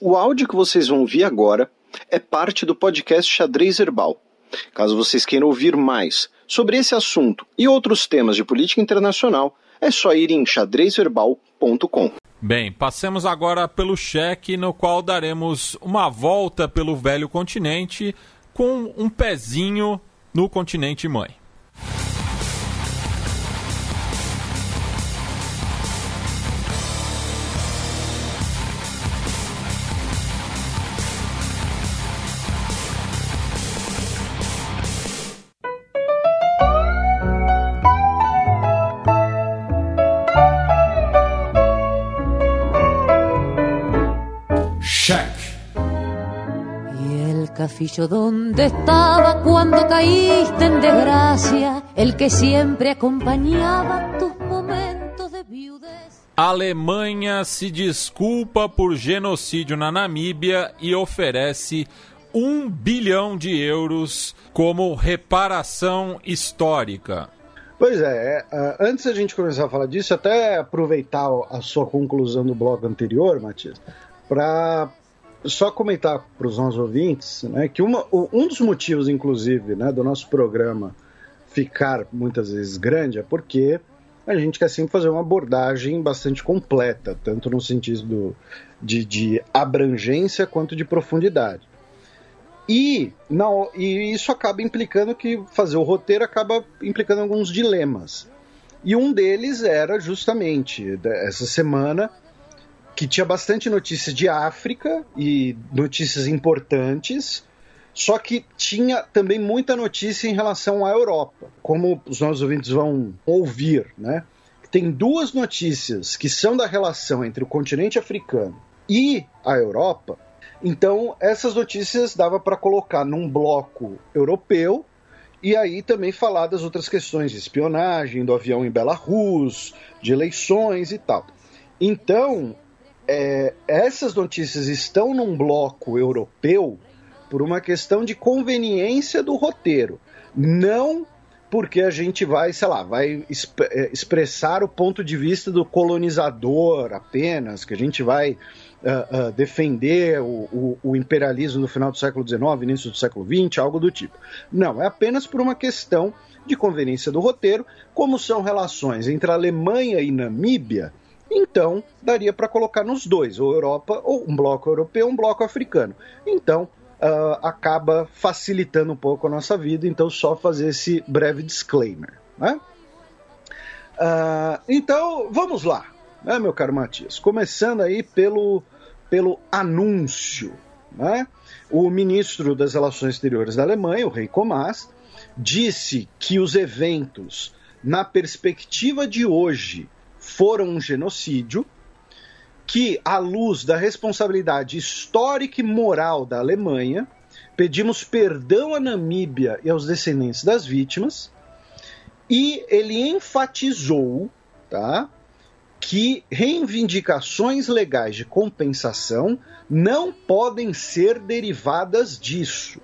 O áudio que vocês vão ouvir agora é parte do podcast Xadrez Verbal. Caso vocês queiram ouvir mais sobre esse assunto e outros temas de política internacional, é só ir em xadrezverbal.com. Bem, passemos agora pelo cheque, no qual daremos uma volta pelo velho continente com um pezinho no continente mãe. Cafillo donde estaba cuando caíste en desgracia, el que siempre acompañaba tus momentos de viudez. Alemanha se desculpa por genocídio na Namíbia e oferece 1 bilhão de euros como reparação histórica. Pois é, antes da gente começar a falar disso, até aproveitar a sua conclusão do bloco anterior, Matias, para só comentar para os nossos ouvintes, né, que um dos motivos, inclusive, né, do nosso programa ficar muitas vezes grande é porque a gente quer sempre fazer uma abordagem bastante completa, tanto no sentido de abrangência quanto de profundidade. E isso acaba implicando que fazer o roteiro acaba implicando alguns dilemas. E um deles era justamente essa semana, que tinha bastante notícias de África e notícias importantes, só que tinha também muita notícia em relação à Europa, como os nossos ouvintes vão ouvir, né? Tem duas notícias que são da relação entre o continente africano e a Europa, então essas notícias dava para colocar num bloco europeu e aí também falar das outras questões de espionagem, do avião em Belarus, de eleições e tal. Então, essas notícias estão num bloco europeu por uma questão de conveniência do roteiro, não porque a gente vai expressar o ponto de vista do colonizador apenas, que a gente vai defender o imperialismo no final do século XIX, início do século XX, algo do tipo. Não, é apenas por uma questão de conveniência do roteiro, como são relações entre a Alemanha e Namíbia. Então, daria para colocar nos dois, ou Europa, ou um bloco europeu, um bloco africano. Então, acaba facilitando um pouco a nossa vida, então só fazer esse breve disclaimer, né? Então, vamos lá, né, meu caro Matias? Começando aí pelo anúncio, né? O ministro das Relações Exteriores da Alemanha, o Heiko Maas, disse que os eventos, na perspectiva de hoje, foram um genocídio, que, à luz da responsabilidade histórica e moral da Alemanha, pedimos perdão à Namíbia e aos descendentes das vítimas, e ele enfatizou, tá, que reivindicações legais de compensação não podem ser derivadas disso.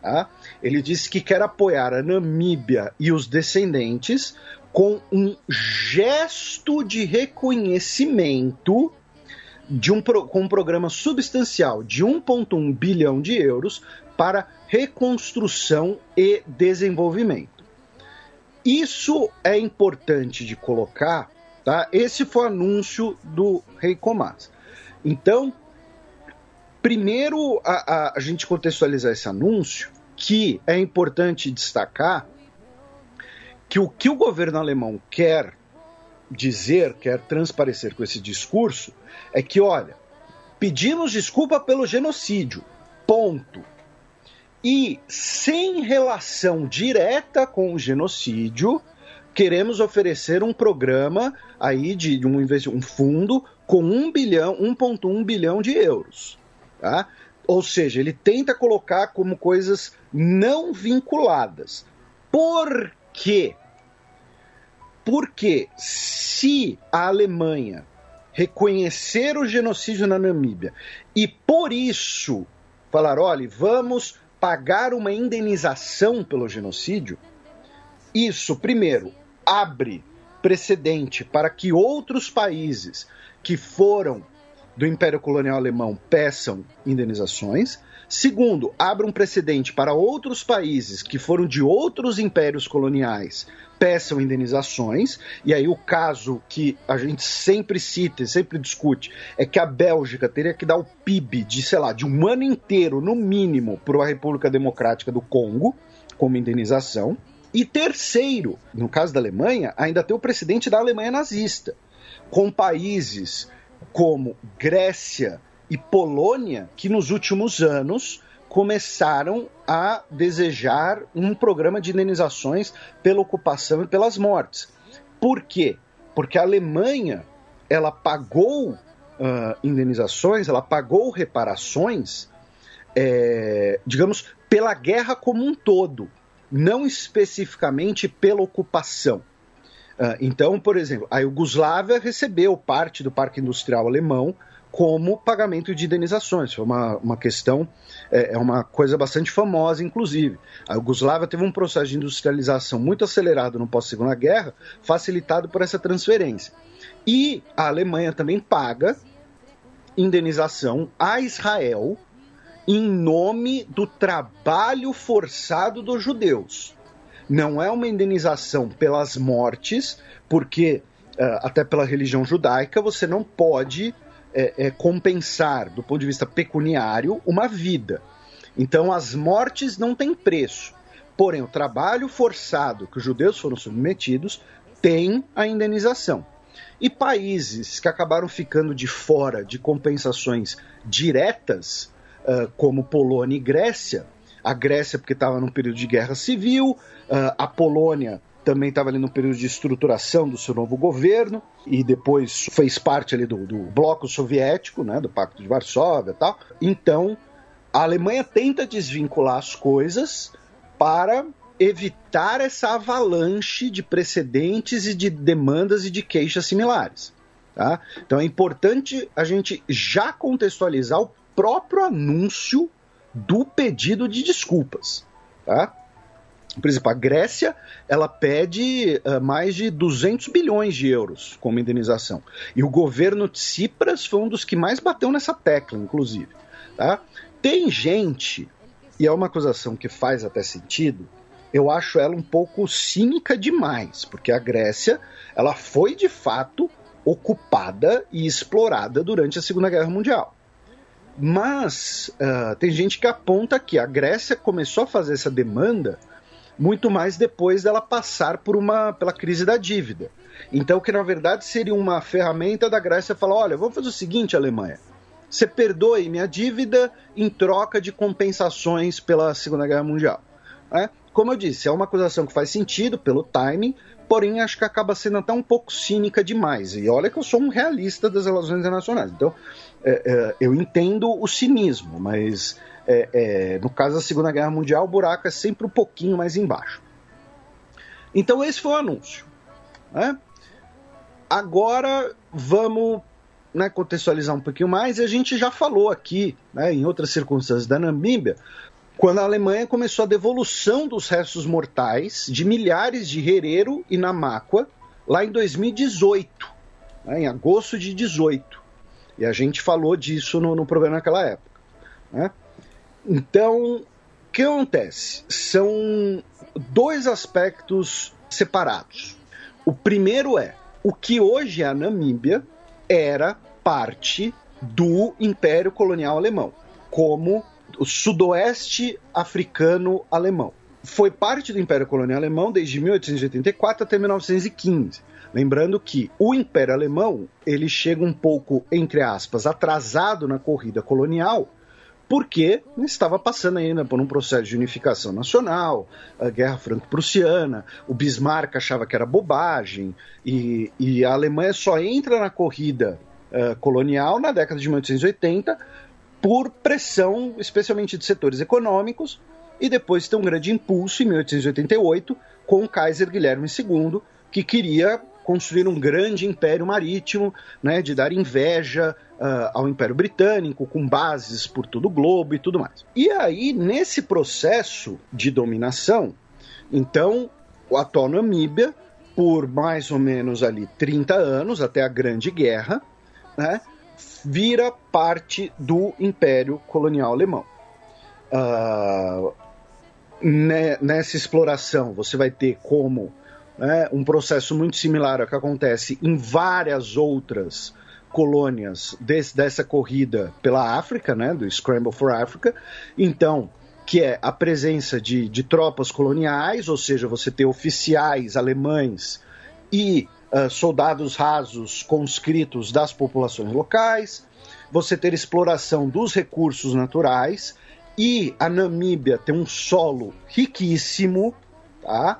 Tá? Ele disse que quer apoiar a Namíbia e os descendentes com um gesto de reconhecimento com um programa substancial de 1,1 bilhão de euros para reconstrução e desenvolvimento. Isso é importante de colocar, tá? Esse foi o anúncio do Heiko Maas. Então, primeiro a gente contextualizar esse anúncio, que é importante destacar que o governo alemão quer dizer, quer transparecer com esse discurso, é que, olha, pedimos desculpa pelo genocídio, ponto. E, sem relação direta com o genocídio, queremos oferecer um programa aí de um fundo com 1,1 bilhão de euros. Tá? Ou seja, ele tenta colocar como coisas não vinculadas. Por quê? Porque se a Alemanha reconhecer o genocídio na Namíbia e por isso falar, olha, vamos pagar uma indenização pelo genocídio, isso, primeiro, abre precedente para que outros países que foram do Império Colonial Alemão peçam indenizações. Segundo, abre um precedente para outros países que foram de outros impérios coloniais peçam indenizações. E aí o caso que a gente sempre cita e sempre discute é que a Bélgica teria que dar o PIB de, sei lá, de um ano inteiro, no mínimo, para a República Democrática do Congo como indenização. E terceiro, no caso da Alemanha, ainda tem o precedente da Alemanha nazista, com países como Grécia e Polônia, que nos últimos anos começaram a desejar um programa de indenizações pela ocupação e pelas mortes. Por quê? Porque a Alemanha, ela pagou indenizações, ela pagou reparações, digamos, pela guerra como um todo, não especificamente pela ocupação. Então, por exemplo, a Iugoslávia recebeu parte do parque industrial alemão como pagamento de indenizações. Foi uma questão, é uma coisa bastante famosa, inclusive. A Iugoslávia teve um processo de industrialização muito acelerado no pós-Segunda Guerra, facilitado por essa transferência. E a Alemanha também paga indenização a Israel em nome do trabalho forçado dos judeus. Não é uma indenização pelas mortes, porque, até pela religião judaica, você não pode compensar, do ponto de vista pecuniário, uma vida. Então, as mortes não têm preço. Porém, o trabalho forçado que os judeus foram submetidos tem a indenização. E países que acabaram ficando de fora de compensações diretas, como Polônia e Grécia, a Grécia porque estava num período de guerra civil, a Polônia também estava ali num período de estruturação do seu novo governo, e depois fez parte ali do bloco soviético, né, do Pacto de Varsóvia e tal. Então, a Alemanha tenta desvincular as coisas para evitar essa avalanche de precedentes e de demandas e de queixas similares. Tá? Então, é importante a gente já contextualizar o próprio anúncio do pedido de desculpas, tá? Por exemplo, a Grécia, ela pede mais de 200 bilhões de euros como indenização. E o governo Tsipras foi um dos que mais bateu nessa tecla, inclusive. Tá? Tem gente, e é uma acusação que faz até sentido, eu acho ela um pouco cínica demais, porque a Grécia, ela foi de fato ocupada e explorada durante a Segunda Guerra Mundial. Mas tem gente que aponta que a Grécia começou a fazer essa demanda muito mais depois dela passar por pela crise da dívida. Então, que na verdade seria uma ferramenta da Grécia falar, olha, vamos fazer o seguinte, Alemanha, você perdoe minha dívida em troca de compensações pela Segunda Guerra Mundial. É? Como eu disse, é uma acusação que faz sentido pelo timing, porém acho que acaba sendo até um pouco cínica demais. E olha que eu sou um realista das relações internacionais, então... eu entendo o cinismo, mas no caso da Segunda Guerra Mundial, o buraco é sempre um pouquinho mais embaixo. Então esse foi o anúncio. Né? Agora vamos, né, contextualizar um pouquinho mais. A gente já falou aqui, né, em outras circunstâncias da Namíbia, quando a Alemanha começou a devolução dos restos mortais de milhares de Herero e Namakwa lá em 2018, né, em agosto de 2018. E a gente falou disso no programa naquela época. Né? Então, o que acontece? São dois aspectos separados. O primeiro é, o que hoje é a Namíbia era parte do Império Colonial Alemão, como o Sudoeste Africano Alemão. Foi parte do Império Colonial Alemão desde 1884 até 1915. Lembrando que o Império Alemão, ele chega um pouco, entre aspas, atrasado na corrida colonial, porque estava passando ainda por um processo de unificação nacional, a Guerra Franco-Prussiana, o Bismarck achava que era bobagem, e a Alemanha só entra na corrida colonial na década de 1880 por pressão, especialmente de setores econômicos, e depois tem um grande impulso em 1888 com o Kaiser Guilherme II, que queria construir um grande império marítimo, né, de dar inveja ao Império Britânico, com bases por todo o globo e tudo mais. E aí, nesse processo de dominação, então, a atual Namíbia, por mais ou menos ali 30 anos, até a Grande Guerra, né, vira parte do Império Colonial Alemão. Nessa exploração, você vai ter como, né, um processo muito similar ao que acontece em várias outras colônias dessa corrida pela África, né, do Scramble for Africa, então, que é a presença de tropas coloniais, ou seja, você ter oficiais alemães e soldados rasos conscritos das populações locais, você ter exploração dos recursos naturais, e a Namíbia tem um solo riquíssimo, tá?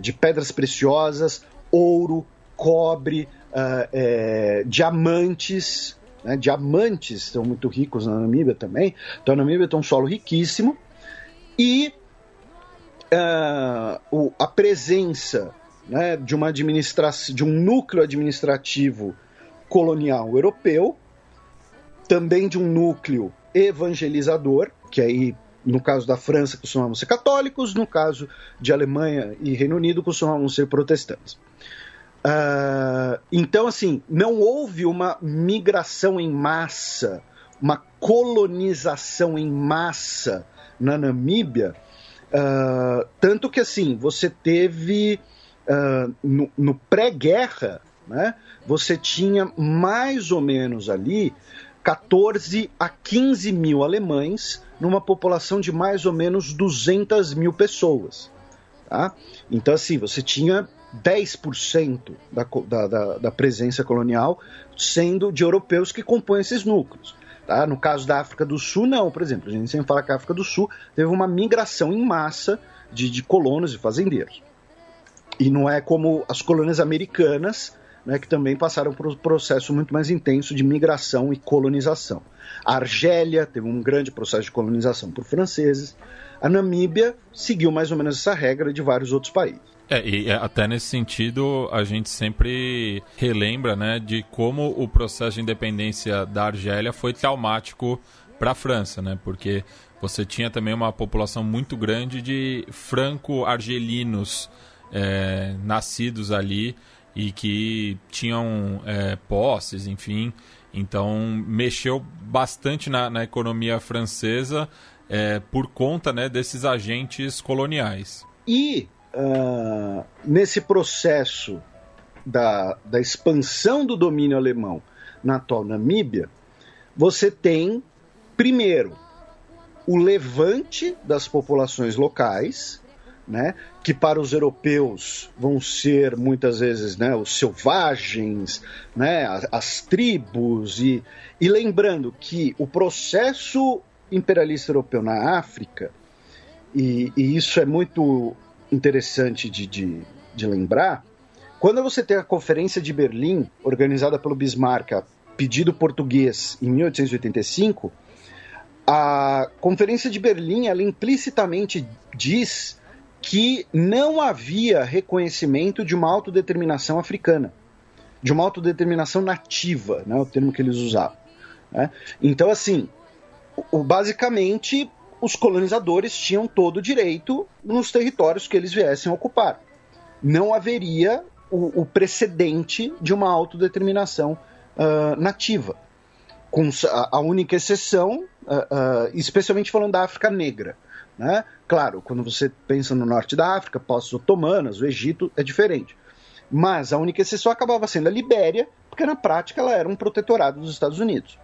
De pedras preciosas, ouro, cobre, diamantes, né? Diamantes são muito ricos na Namíbia também, então a Namíbia tem um solo riquíssimo, e a presença, né, de um núcleo administrativo colonial europeu, também de um núcleo evangelizador, que aí, no caso da França, costumavam ser católicos, no caso de Alemanha e Reino Unido, costumavam ser protestantes. Então, assim, não houve uma migração em massa, uma colonização em massa na Namíbia, tanto que, assim, você teve, no pré-guerra, né, você tinha mais ou menos ali 14 a 15 mil alemães numa população de mais ou menos 200 mil pessoas. Tá? Então, assim, você tinha 10% da presença colonial sendo de europeus que compõem esses núcleos. Tá? No caso da África do Sul, não. Por exemplo, a gente sempre fala que a África do Sul teve uma migração em massa de colonos e fazendeiros. E não é como as colônias americanas, né, que também passaram por um processo muito mais intenso de migração e colonização. A Argélia teve um grande processo de colonização por franceses. A Namíbia seguiu mais ou menos essa regra de vários outros países. E até nesse sentido, a gente sempre relembra, né, de como o processo de independência da Argélia foi traumático para a França, né, porque você tinha também uma população muito grande de franco-argelinos nascidos ali, e que tinham posses, enfim, então mexeu bastante na economia francesa por conta, né, desses agentes coloniais. E nesse processo da expansão do domínio alemão na atual Namíbia, você tem, primeiro, o levante das populações locais, né, que para os europeus vão ser muitas vezes, né, os selvagens, né, as tribos, e lembrando que o processo imperialista europeu na África, e isso é muito interessante de lembrar, quando você tem a Conferência de Berlim, organizada pelo Bismarck, a pedido português, em 1885, a Conferência de Berlim, ela implicitamente diz que não havia reconhecimento de uma autodeterminação africana, de uma autodeterminação nativa, né, o termo que eles usavam. Né? Então, assim, basicamente, os colonizadores tinham todo o direito nos territórios que eles viessem a ocupar. Não haveria o precedente de uma autodeterminação nativa, com a única exceção, especialmente falando da África Negra. Né? Claro, quando você pensa no norte da África, posses otomanas, o Egito, é diferente. Mas a única exceção acabava sendo a Libéria, porque na prática ela era um protetorado dos Estados Unidos.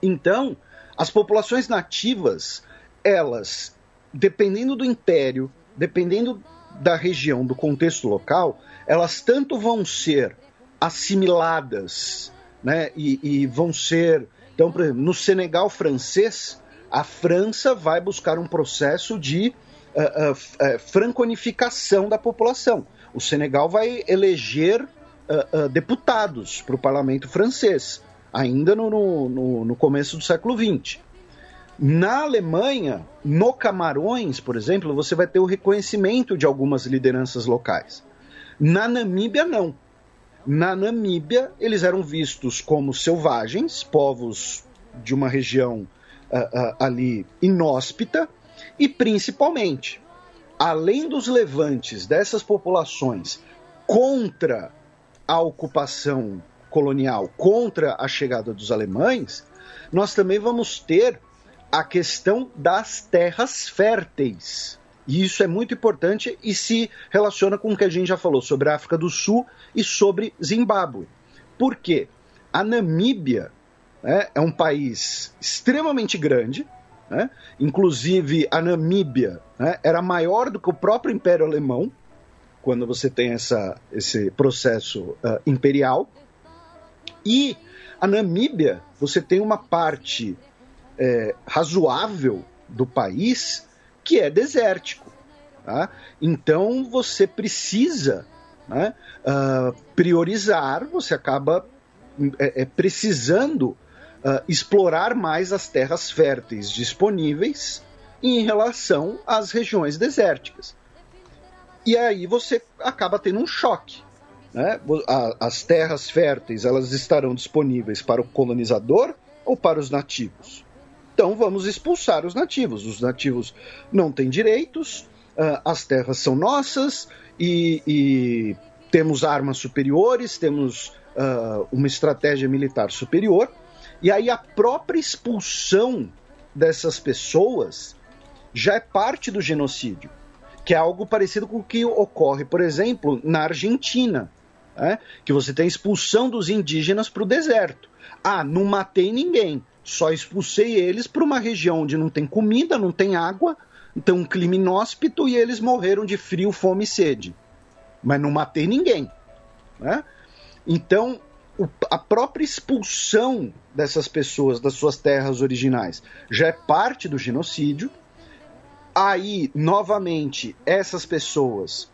Então, as populações nativas, elas, dependendo do império, dependendo da região, do contexto local, elas tanto vão ser assimiladas, né? E vão ser... Então, por exemplo, no Senegal francês, a França vai buscar um processo de franconificação da população. O Senegal vai eleger deputados para o parlamento francês, ainda no começo do século XX. Na Alemanha, no Camarões, por exemplo, você vai ter o reconhecimento de algumas lideranças locais. Na Namíbia, não. Na Namíbia, eles eram vistos como selvagens, povos de uma região ali inóspita, e principalmente, além dos levantes dessas populações contra a ocupação colonial contra a chegada dos alemães, nós também vamos ter a questão das terras férteis. E isso é muito importante e se relaciona com o que a gente já falou sobre a África do Sul e sobre Zimbábue. Por quê? A Namíbia, né, é um país extremamente grande, né? Inclusive a Namíbia, né, era maior do que o próprio Império Alemão, quando você tem esse processo imperial. E a Namíbia, você tem uma parte razoável do país que é desértico, tá? Então você precisa, né, priorizar, você acaba precisando explorar mais as terras férteis disponíveis em relação às regiões desérticas. E aí você acaba tendo um choque, né? As terras férteis, elas estarão disponíveis para o colonizador ou para os nativos? Então vamos expulsar os nativos não têm direitos, as terras são nossas e temos armas superiores, temos uma estratégia militar superior, e aí a própria expulsão dessas pessoas já é parte do genocídio, que é algo parecido com o que ocorre, por exemplo, na Argentina, né? Que você tem a expulsão dos indígenas para o deserto. Ah, não matei ninguém. Só expulsei eles para uma região onde não tem comida, não tem água, então um clima inóspito e eles morreram de frio, fome e sede. Mas não matei ninguém, né? Então, a própria expulsão dessas pessoas das suas terras originais já é parte do genocídio. Aí, novamente, essas pessoas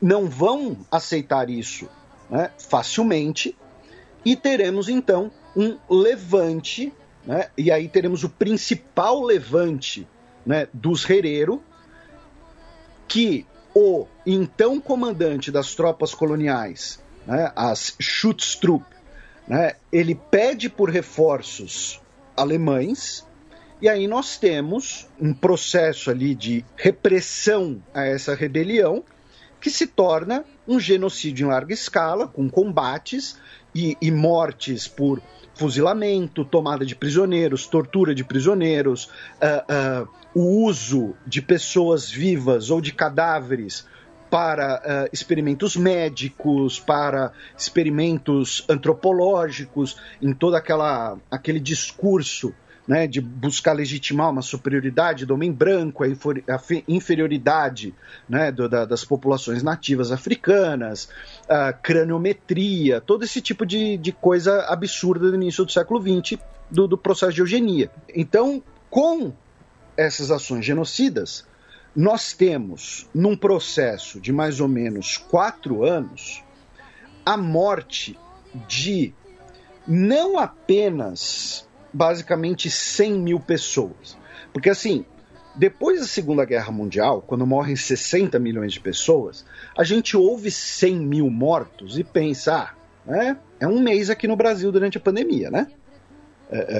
não vão aceitar isso, né, facilmente, e teremos, então, um levante, né? E aí teremos o principal levante, né, dos Herero, que o então comandante das tropas coloniais, né, as Schutztrupp, né, ele pede por reforços alemães, e aí nós temos um processo ali de repressão a essa rebelião, que se torna um genocídio em larga escala, com combates e mortes por fuzilamento, tomada de prisioneiros, tortura de prisioneiros, o uso de pessoas vivas ou de cadáveres para experimentos médicos, para experimentos antropológicos, em todo aquele discurso, né, de buscar legitimar uma superioridade do homem branco, a inferioridade, né, das populações nativas africanas, a craniometria, todo esse tipo de coisa absurda do início do século XX, do processo de eugenia. Então, com essas ações genocidas, nós temos, num processo de mais ou menos 4 anos, a morte de não apenas basicamente 100 mil pessoas. Porque assim, depois da Segunda Guerra Mundial, quando morrem 60 milhões de pessoas, a gente ouve 100 mil mortos e pensa, é um mês aqui no Brasil durante a pandemia, né?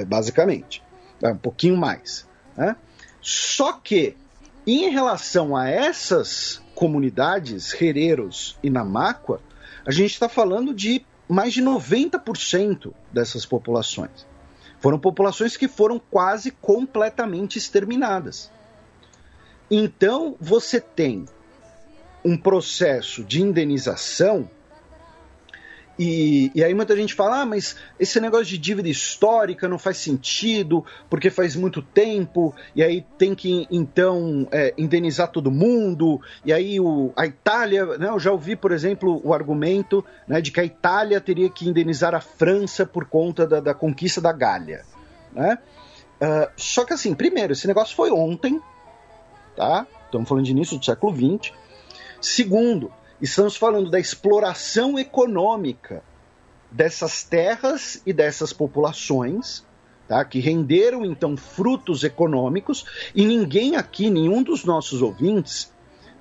Basicamente. É um pouquinho mais, né? Só que, em relação a essas comunidades, Hereros e Namaqua, a gente está falando de mais de 90% dessas populações. Foram populações que foram quase completamente exterminadas. Então, você tem um processo de indenização, e aí muita gente fala, mas esse negócio de dívida histórica não faz sentido, porque faz muito tempo, e aí tem que, então, indenizar todo mundo, e aí a Itália, né, eu já ouvi, por exemplo, o argumento, né, de que a Itália teria que indenizar a França por conta da conquista da Gália, né? Só que assim, primeiro, esse negócio foi ontem, tá? Estamos falando de início do século XX. Segundo, estamos falando da exploração econômica dessas terras e dessas populações, tá? Que renderam, então, frutos econômicos. E ninguém aqui, nenhum dos nossos ouvintes,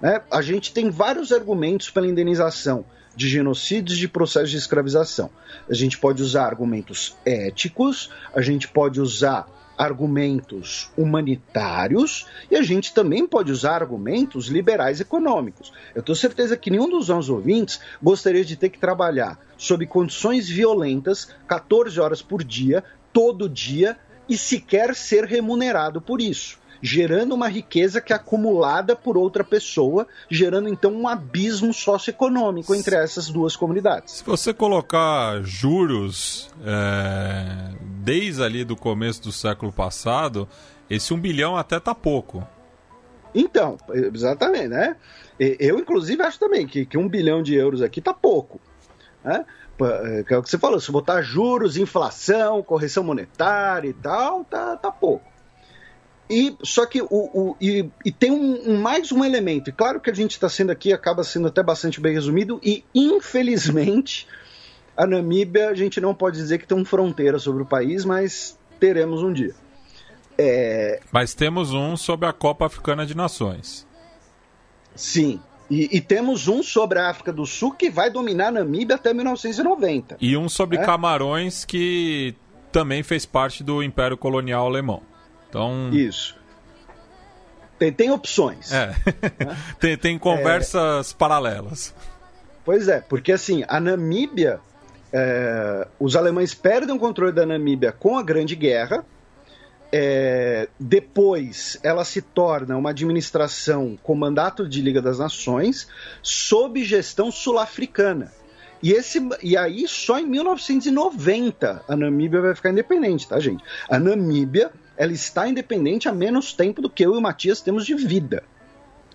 né? A gente tem vários argumentos pela indenização de genocídios e de processos de escravização. A gente pode usar argumentos éticos, a gente pode usar argumentos humanitários e a gente também pode usar argumentos liberais econômicos. Eu tenho certeza que nenhum dos nossos ouvintes gostaria de ter que trabalhar sob condições violentas, 14 horas por dia, todo dia, e sequer ser remunerado por isso, gerando uma riqueza que é acumulada por outra pessoa, gerando então um abismo socioeconômico entre essas duas comunidades. Se você colocar juros desde ali do começo do século passado, esse 1 bilhão até tá pouco. Então, exatamente, né? Eu inclusive acho também que 1 bilhão de euros aqui tá pouco, né? É o que você falou, se botar juros, inflação, correção monetária e tal, tá pouco. E, só que tem mais um elemento, e claro que a gente está sendo aqui, acaba sendo até bastante bem resumido, e infelizmente a Namíbia, a gente não pode dizer que tem uma fronteira sobre o país, mas teremos um dia. Mas temos um sobre a Copa Africana de Nações. Sim, e temos um sobre a África do Sul que vai dominar a Namíbia até 1990. E um sobre Camarões, que também fez parte do Império Colonial Alemão. Então... Isso. Tem opções. Né? tem conversas paralelas. Pois é, porque assim, a Namíbia, os alemães perdem o controle da Namíbia com a Grande Guerra, depois ela se torna uma administração com mandato de Liga das Nações, sob gestão sul-africana. E aí só em 1990 a Namíbia vai ficar independente, tá, gente? A Namíbia... ela está independente há menos tempo do que eu e o Matias temos de vida,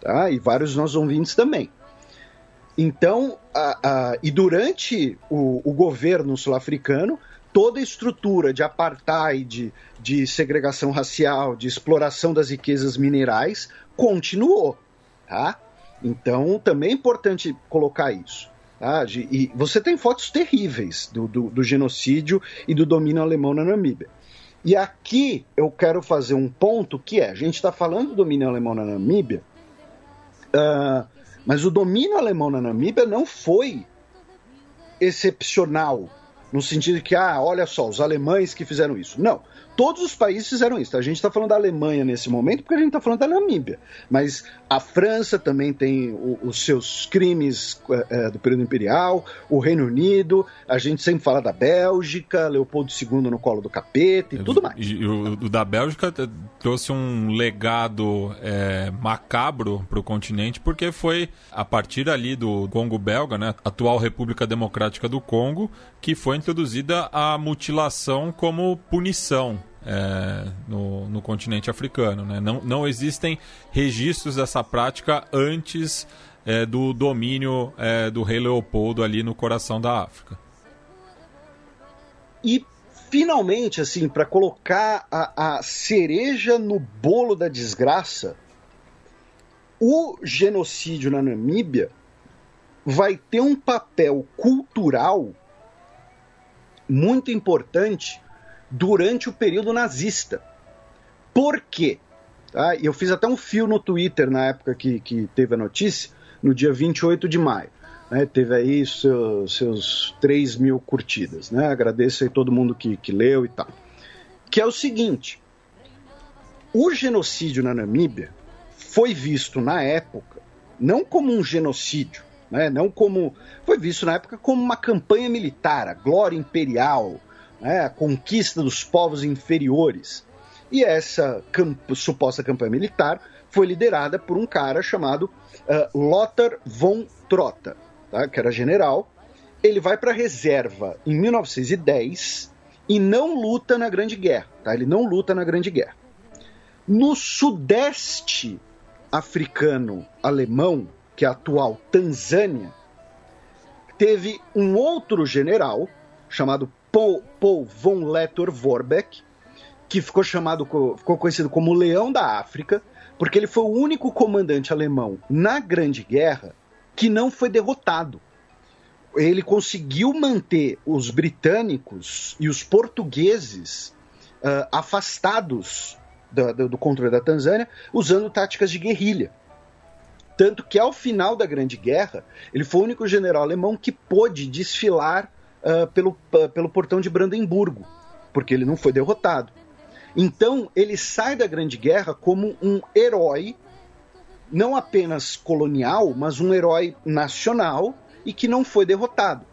tá? E vários dos nossos ouvintes também. Então, e durante o governo sul-africano, toda a estrutura de apartheid, de segregação racial, de exploração das riquezas minerais, continuou, tá? Então, também é importante colocar isso. Ah, e você tem fotos terríveis do genocídio e do domínio alemão na Namíbia. E aqui eu quero fazer um ponto que a gente está falando do domínio alemão na Namíbia, mas o domínio alemão na Namíbia não foi excepcional, no sentido que, olha só, os alemães que fizeram isso. Não, todos os países fizeram isso. A gente está falando da Alemanha nesse momento porque a gente está falando da Namíbia, mas a França também tem os seus crimes do período imperial, o Reino Unido, a gente sempre fala da Bélgica, Leopoldo II no colo do capeta e tudo mais. E o da Bélgica trouxe um legado macabro para o continente, porque foi a partir ali do Congo belga, né, atual República Democrática do Congo, que foi introduzida a mutilação como punição no continente africano, né? Não existem registros dessa prática antes do domínio do rei Leopoldo ali no coração da África. E finalmente, assim, para colocar a cereja no bolo da desgraça, o genocídio na Namíbia vai ter um papel cultural muito importante durante o período nazista. Por quê? Tá? Eu fiz até um fio no Twitter na época que teve a notícia, no dia 28 de maio. Né? Teve aí seus 3 mil curtidas. Né? Agradeço aí todo mundo que leu e tal. Que é o seguinte, o genocídio na Namíbia foi visto na época não como um genocídio, né? Não como... Foi visto na época como uma campanha militar, a glória imperial, né? A conquista dos povos inferiores. E essa suposta campanha militar foi liderada por um cara chamado Lothar von Trotha, tá? Que era general. Ele vai para a reserva em 1910 e não luta na Grande Guerra. Tá? Ele não luta na Grande Guerra. No sudeste africano-alemão, que é a atual Tanzânia, teve um outro general, chamado Paul von Lettow-Vorbeck, que ficou conhecido como Leão da África, porque ele foi o único comandante alemão na Grande Guerra que não foi derrotado. Ele conseguiu manter os britânicos e os portugueses afastados do controle da Tanzânia, usando táticas de guerrilha. Tanto que ao final da Grande Guerra, ele foi o único general alemão que pôde desfilar pelo portão de Brandemburgo, porque ele não foi derrotado. Então, ele sai da Grande Guerra como um herói, não apenas colonial, mas um herói nacional e que não foi derrotado.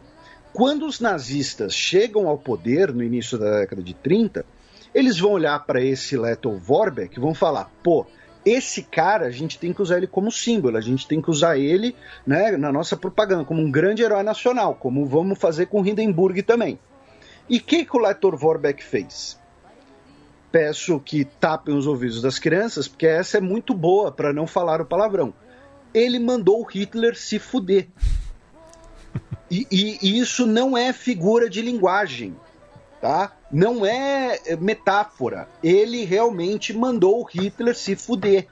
Quando os nazistas chegam ao poder no início da década de 30, eles vão olhar para esse Lettow-Vorbeck e vão falar, pô, esse cara a gente tem que usar ele como símbolo, a gente tem que usar ele, né, na nossa propaganda, como um grande herói nacional, como vamos fazer com Hindenburg também. E o que o Lettow-Vorbeck fez? Peço que tapem os ouvidos das crianças, porque essa é muito boa para não falar o palavrão. Ele mandou o Hitler se fuder. E isso não é figura de linguagem, tá? Não é metáfora. Ele realmente mandou o Hitler se fuder.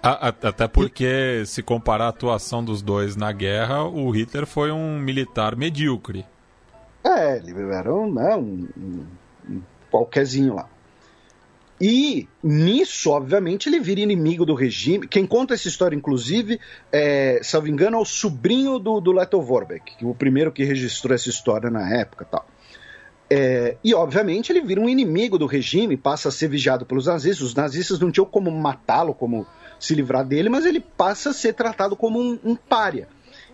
Até porque, se comparar a atuação dos dois na guerra, o Hitler foi um militar medíocre. É, ele era um qualquerzinho lá. E nisso, obviamente, ele vira inimigo do regime. Quem conta essa história, inclusive, salvo engano, é o sobrinho do Lettow-Vorbeck, o primeiro que registrou essa história na época, tal. E, obviamente, ele vira um inimigo do regime, passa a ser vigiado pelos nazistas. Os nazistas não tinham como matá-lo, como se livrar dele, mas ele passa a ser tratado como um pária.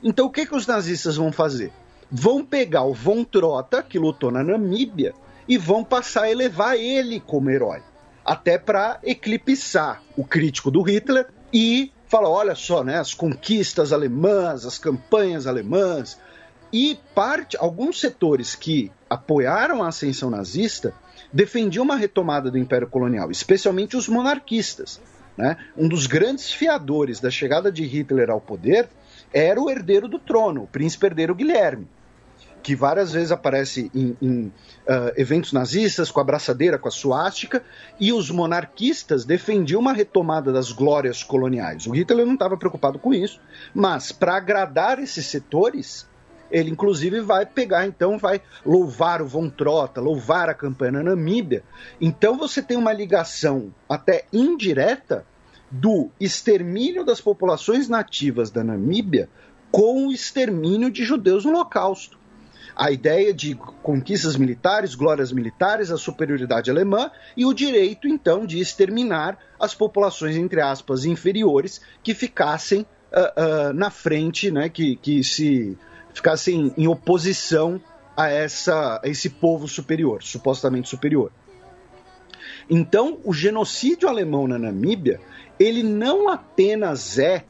Então, o que os nazistas vão fazer? Vão pegar o von Trotha, que lutou na Namíbia, e vão passar a elevar ele como herói, até para eclipsar o crítico do Hitler e falar, olha só, né, as conquistas alemãs, as campanhas alemãs. E alguns setores que apoiaram a ascensão nazista defendiam uma retomada do Império Colonial, especialmente os monarquistas, né? Um dos grandes fiadores da chegada de Hitler ao poder era o herdeiro do trono, o príncipe herdeiro Guilherme, que várias vezes aparece em eventos nazistas, com a braçadeira, com a suástica, e os monarquistas defendiam uma retomada das glórias coloniais. O Hitler não estava preocupado com isso, mas para agradar esses setores, ele inclusive vai pegar, então vai louvar o von Trotha, louvar a campanha na Namíbia. Então você tem uma ligação até indireta do extermínio das populações nativas da Namíbia com o extermínio de judeus no Holocausto. A ideia de conquistas militares, glórias militares, a superioridade alemã e o direito, então, de exterminar as populações, entre aspas, inferiores que ficassem na frente, né, que se ficassem em oposição a esse povo superior, supostamente superior. Então, o genocídio alemão na Namíbia, ele não apenas é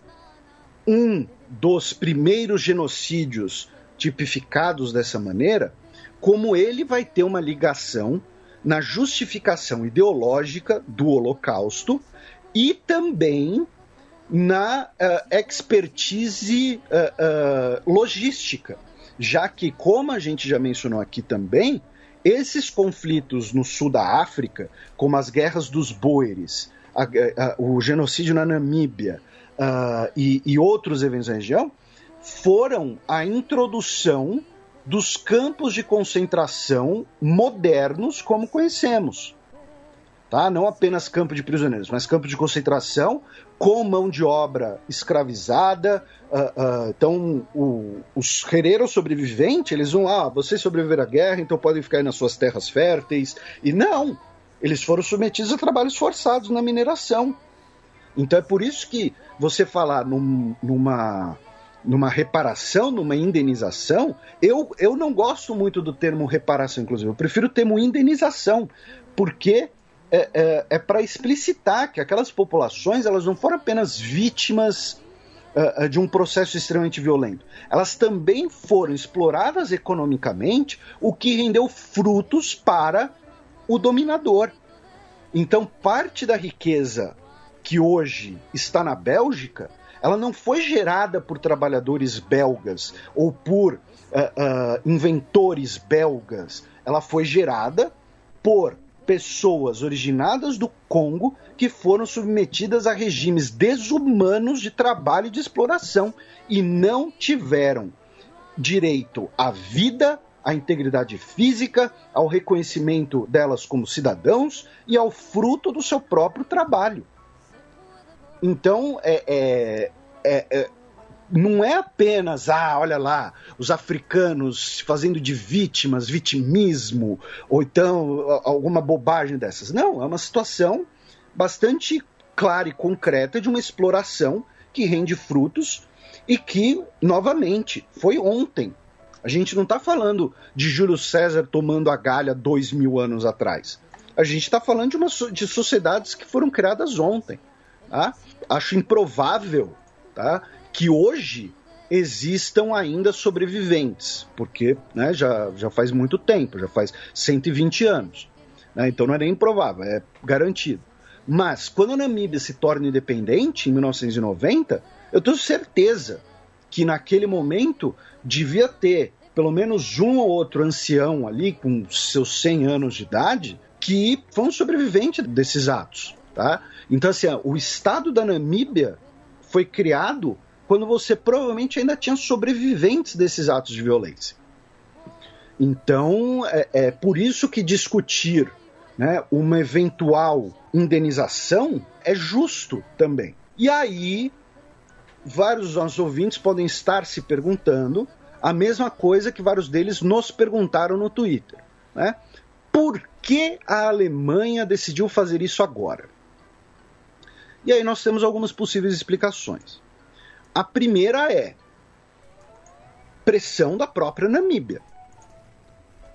um dos primeiros genocídios tipificados dessa maneira, como ele vai ter uma ligação na justificação ideológica do Holocausto e também na expertise logística, já que, como a gente já mencionou aqui também, esses conflitos no sul da África, como as guerras dos Boeres, o genocídio na Namíbia e outros eventos na região, foram a introdução dos campos de concentração modernos como conhecemos. Tá? Não apenas campo de prisioneiros, mas campo de concentração com mão de obra escravizada. Então, os Herero sobreviventes, eles vão lá, vocês sobreviveram à guerra, então podem ficar aí nas suas terras férteis. E não, eles foram submetidos a trabalhos forçados na mineração. Então é por isso que você falar numa reparação, numa indenização, eu não gosto muito do termo reparação, inclusive, eu prefiro o termo indenização, porque é para explicitar que aquelas populações, elas não foram apenas vítimas de um processo extremamente violento, elas também foram exploradas economicamente, o que rendeu frutos para o dominador. Então, parte da riqueza que hoje está na Bélgica, ela não foi gerada por trabalhadores belgas ou por inventores belgas. Ela foi gerada por pessoas originadas do Congo que foram submetidas a regimes desumanos de trabalho e de exploração e não tiveram direito à vida, à integridade física, ao reconhecimento delas como cidadãos e ao fruto do seu próprio trabalho. Então, não é apenas, olha lá, os africanos se fazendo de vítimas, vitimismo, ou então alguma bobagem dessas. Não, é uma situação bastante clara e concreta de uma exploração que rende frutos e que, novamente, foi ontem. A gente não está falando de Júlio César tomando a galha 2000 anos atrás. A gente está falando de sociedades que foram criadas ontem. Tá? Acho improvável, tá, que hoje existam ainda sobreviventes, porque, né, já faz muito tempo, já faz 120 anos. Né? Então não é nem improvável, é garantido. Mas quando a Namíbia se torna independente, em 1990, eu tenho certeza que naquele momento devia ter pelo menos um ou outro ancião ali com seus 100 anos de idade que foi um sobrevivente desses atos. Tá? Então, assim, o Estado da Namíbia foi criado quando você provavelmente ainda tinha sobreviventes desses atos de violência. Então, é por isso que discutir, né, uma eventual indenização é justo também. E aí, vários dos nossos ouvintes podem estar se perguntando a mesma coisa que vários deles nos perguntaram no Twitter, né? Por que a Alemanha decidiu fazer isso agora? E aí nós temos algumas possíveis explicações. A primeira é pressão da própria Namíbia.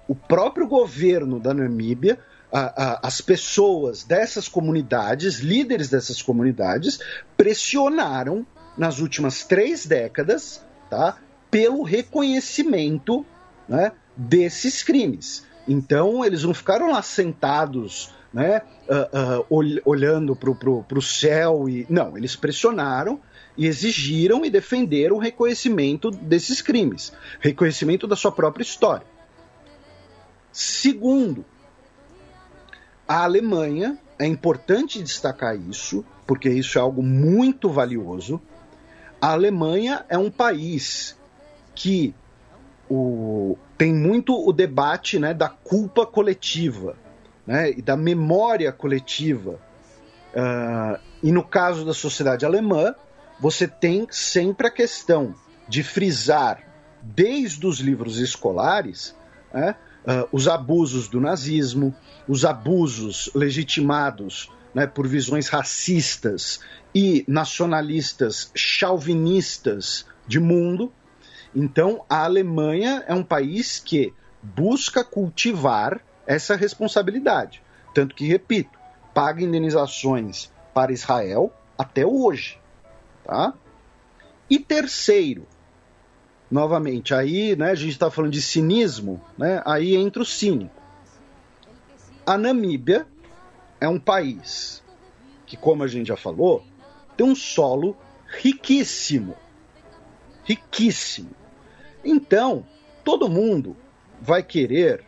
O próprio governo da Namíbia, as pessoas dessas comunidades, líderes dessas comunidades, pressionaram nas últimas 3 décadas, tá, pelo reconhecimento, né, desses crimes. Então eles não ficaram lá sentados, né, olhando para o céu. Não, eles pressionaram e exigiram e defenderam o reconhecimento desses crimes, reconhecimento da sua própria história. Segundo, a Alemanha, é importante destacar isso, porque isso é algo muito valioso, a Alemanha é um país que tem muito o debate, né, da culpa coletiva, né, e da memória coletiva. E no caso da sociedade alemã, você tem sempre a questão de frisar, desde os livros escolares, né, os abusos do nazismo, os abusos legitimados, né, por visões racistas e nacionalistas chauvinistas de mundo. Então, a Alemanha é um país que busca cultivar essa responsabilidade. Tanto que, repito, paga indenizações para Israel até hoje. Tá? E terceiro, novamente, aí, né, a gente está falando de cinismo, né, aí entra o cínico. A Namíbia é um país que, como a gente já falou, tem um solo riquíssimo. Riquíssimo. Então, todo mundo vai querer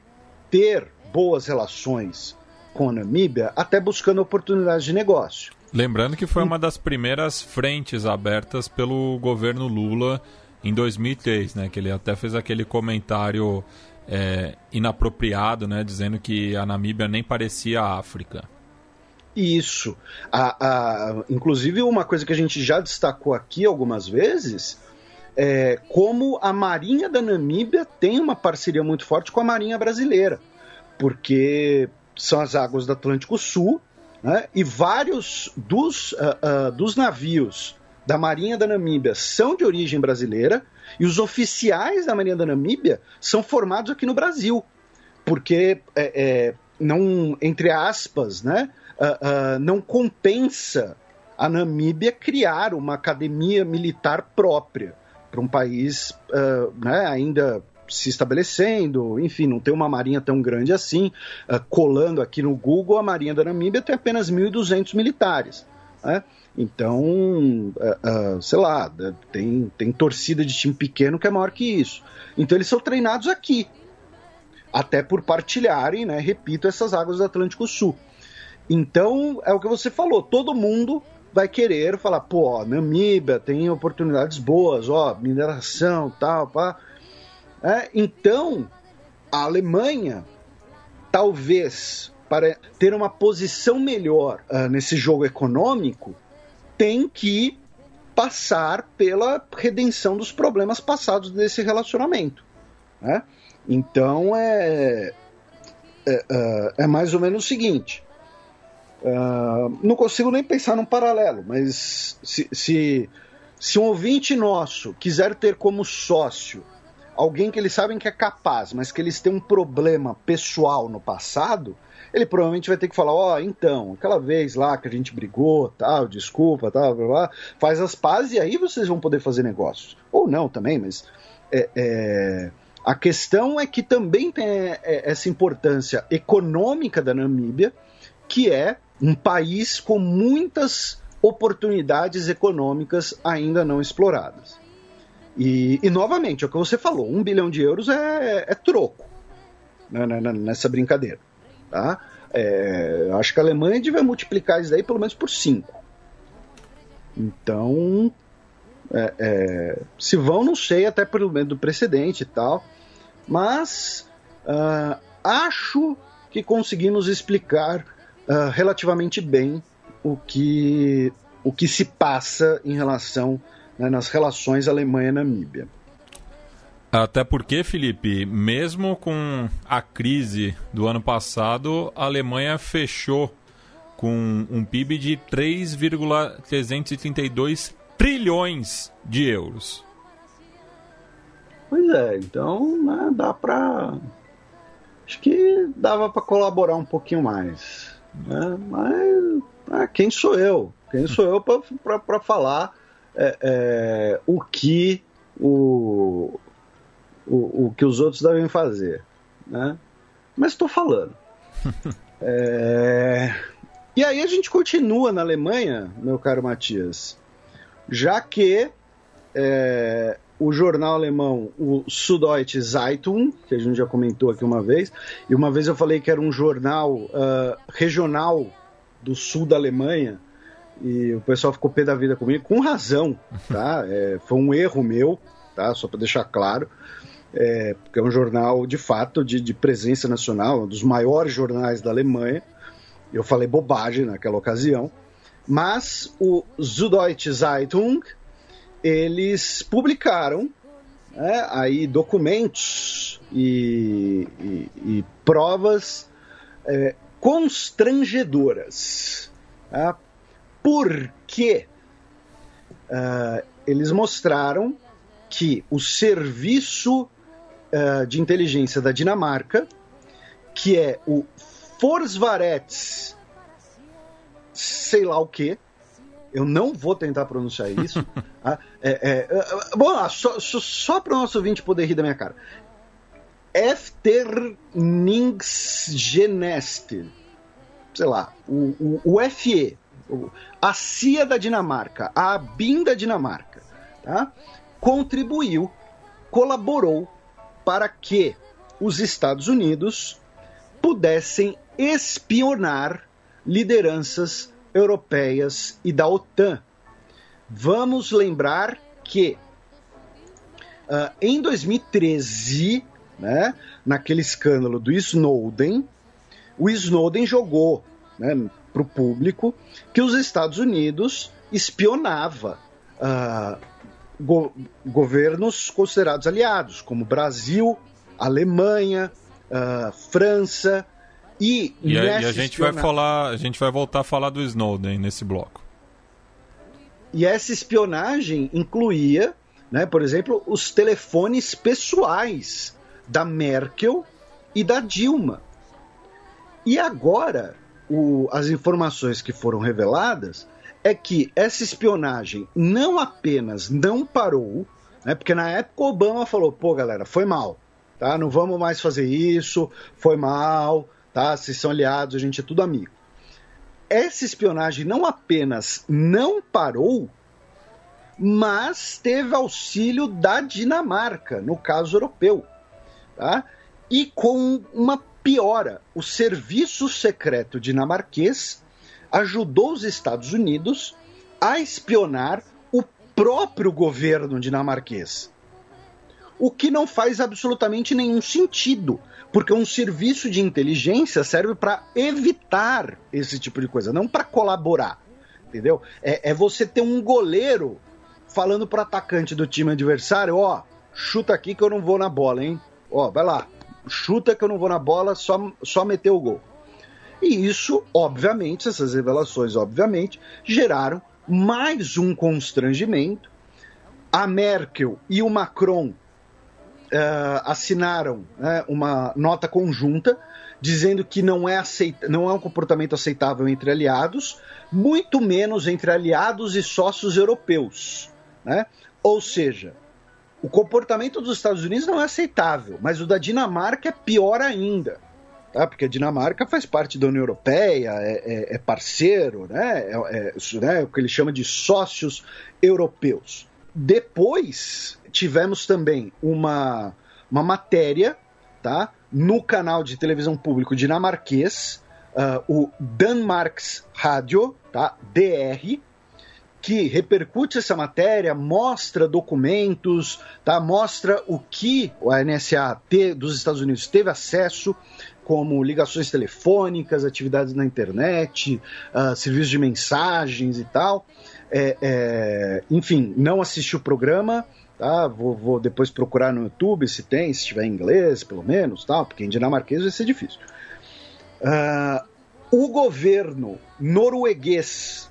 ter boas relações com a Namíbia, até buscando oportunidades de negócio. Lembrando que foi uma das primeiras frentes abertas pelo governo Lula em 2003, né? Que ele até fez aquele comentário inapropriado, né? Dizendo que a Namíbia nem parecia a África. Isso. Inclusive, uma coisa que a gente já destacou aqui algumas vezes é como a Marinha da Namíbia tem uma parceria muito forte com a Marinha brasileira, porque são as águas do Atlântico Sul, né, e vários dos navios da Marinha da Namíbia são de origem brasileira, e os oficiais da Marinha da Namíbia são formados aqui no Brasil, porque não, entre aspas, né, não compensa a Namíbia criar uma academia militar própria para um país, né, ainda se estabelecendo, enfim, não tem uma marinha tão grande assim. Colando aqui no Google, a Marinha da Namíbia tem apenas 1.200 militares, né? Então, sei lá, tem torcida de time pequeno que é maior que isso. Então eles são treinados aqui, até por partilharem, né, repito, essas águas do Atlântico Sul. Então, é o que você falou, todo mundo vai querer falar, pô, Namíbia tem oportunidades boas, ó, mineração, tal, pá. Então, a Alemanha, talvez, para ter uma posição melhor nesse jogo econômico, tem que passar pela redenção dos problemas passados desse relacionamento, né? Então é mais ou menos o seguinte, não consigo nem pensar num paralelo, mas se um ouvinte nosso quiser ter como sócio alguém que eles sabem que é capaz, mas que eles têm um problema pessoal no passado, ele provavelmente vai ter que falar, então, aquela vez lá que a gente brigou, tal, desculpa, tal, blá, blá, faz as pazes e aí vocês vão poder fazer negócios. Ou não também, mas a questão é que também tem essa importância econômica da Namíbia, que é um país com muitas oportunidades econômicas ainda não exploradas. E novamente, é o que você falou, 1 bilhão de euros é troco nessa brincadeira, tá? Acho que a Alemanha devia multiplicar isso daí pelo menos por 5. Então, se vão, não sei, até pelo menos do precedente e tal, mas acho que conseguimos explicar relativamente bem o que se passa em relação... nas relações Alemanha-Namíbia. Até porque, Felipe, mesmo com a crise do ano passado, a Alemanha fechou com um PIB de 3,332 trilhões de euros. Pois é, então dá para... Acho que dava para colaborar um pouquinho mais. Né? Mas quem sou eu? Quem sou eu para falar... o que os outros devem fazer, né? Mas estou falando. E aí a gente continua na Alemanha, meu caro Matias, já que o jornal alemão, o Süddeutsche Zeitung, que a gente já comentou aqui uma vez, e uma vez eu falei que era um jornal regional do sul da Alemanha, e o pessoal ficou pé da vida comigo, com razão, tá? Foi um erro meu, tá? Só para deixar claro, porque é um jornal, de fato, de presença nacional, um dos maiores jornais da Alemanha. Eu falei bobagem naquela ocasião, mas o Süddeutsche Zeitung, eles publicaram aí documentos e provas constrangedoras, tá? Porque eles mostraram que o serviço de inteligência da Dinamarca, que é o Forsvarets, sei lá o que, eu não vou tentar pronunciar isso. Bom, só para o nosso ouvinte poder rir da minha cara. Efterningstjeneste, sei lá, o FE. A CIA da Dinamarca, a ABIN da Dinamarca, tá? Contribuiu, colaborou para que os Estados Unidos pudessem espionar lideranças europeias e da OTAN. Vamos lembrar que em 2013, né, naquele escândalo do Snowden, o Snowden jogou, né, para o público, que os Estados Unidos espionava governos considerados aliados, como Brasil, Alemanha, França e a gente vai falar, a gente vai voltar a falar do Snowden nesse bloco. E essa espionagem incluía, né, por exemplo, os telefones pessoais da Merkel e da Dilma. E agora... as informações que foram reveladas é que essa espionagem não apenas não parou, né, porque na época o Obama falou, pô galera, foi mal, tá? Não vamos mais fazer isso, foi mal, tá? Vocês são aliados, a gente é tudo amigo. Essa espionagem não apenas não parou, mas teve auxílio da Dinamarca, no caso europeu, tá? E com uma piora, o serviço secreto dinamarquês ajudou os Estados Unidos a espionar o próprio governo dinamarquês. O que não faz absolutamente nenhum sentido, porque um serviço de inteligência serve para evitar esse tipo de coisa, não para colaborar, entendeu? É você ter um goleiro falando para atacante do time adversário, ó, chuta aqui que eu não vou na bola, hein? Ó, vai lá, chuta que eu não vou na bola, só meter o gol. E isso, obviamente, essas revelações, obviamente, geraram mais um constrangimento. A Merkel e o Macron assinaram, né, uma nota conjunta dizendo que não é um comportamento aceitável entre aliados, muito menos entre aliados e sócios europeus, né? Ou seja, o comportamento dos Estados Unidos não é aceitável, mas o da Dinamarca é pior ainda, tá? Porque a Dinamarca faz parte da União Europeia, é parceiro, né? É o que ele chama de sócios europeus. Depois tivemos também uma matéria, tá, no canal de televisão público dinamarquês, o Danmarks Radio, tá, DR, que repercute essa matéria, mostra documentos, tá, mostra o que a NSA dos Estados Unidos teve acesso, como ligações telefônicas, atividades na internet, serviços de mensagens e tal. Enfim, não assisti o programa, tá? Vou depois procurar no YouTube se tem, se tiver em inglês, pelo menos, tá? Porque em dinamarquês vai ser difícil. O governo norueguês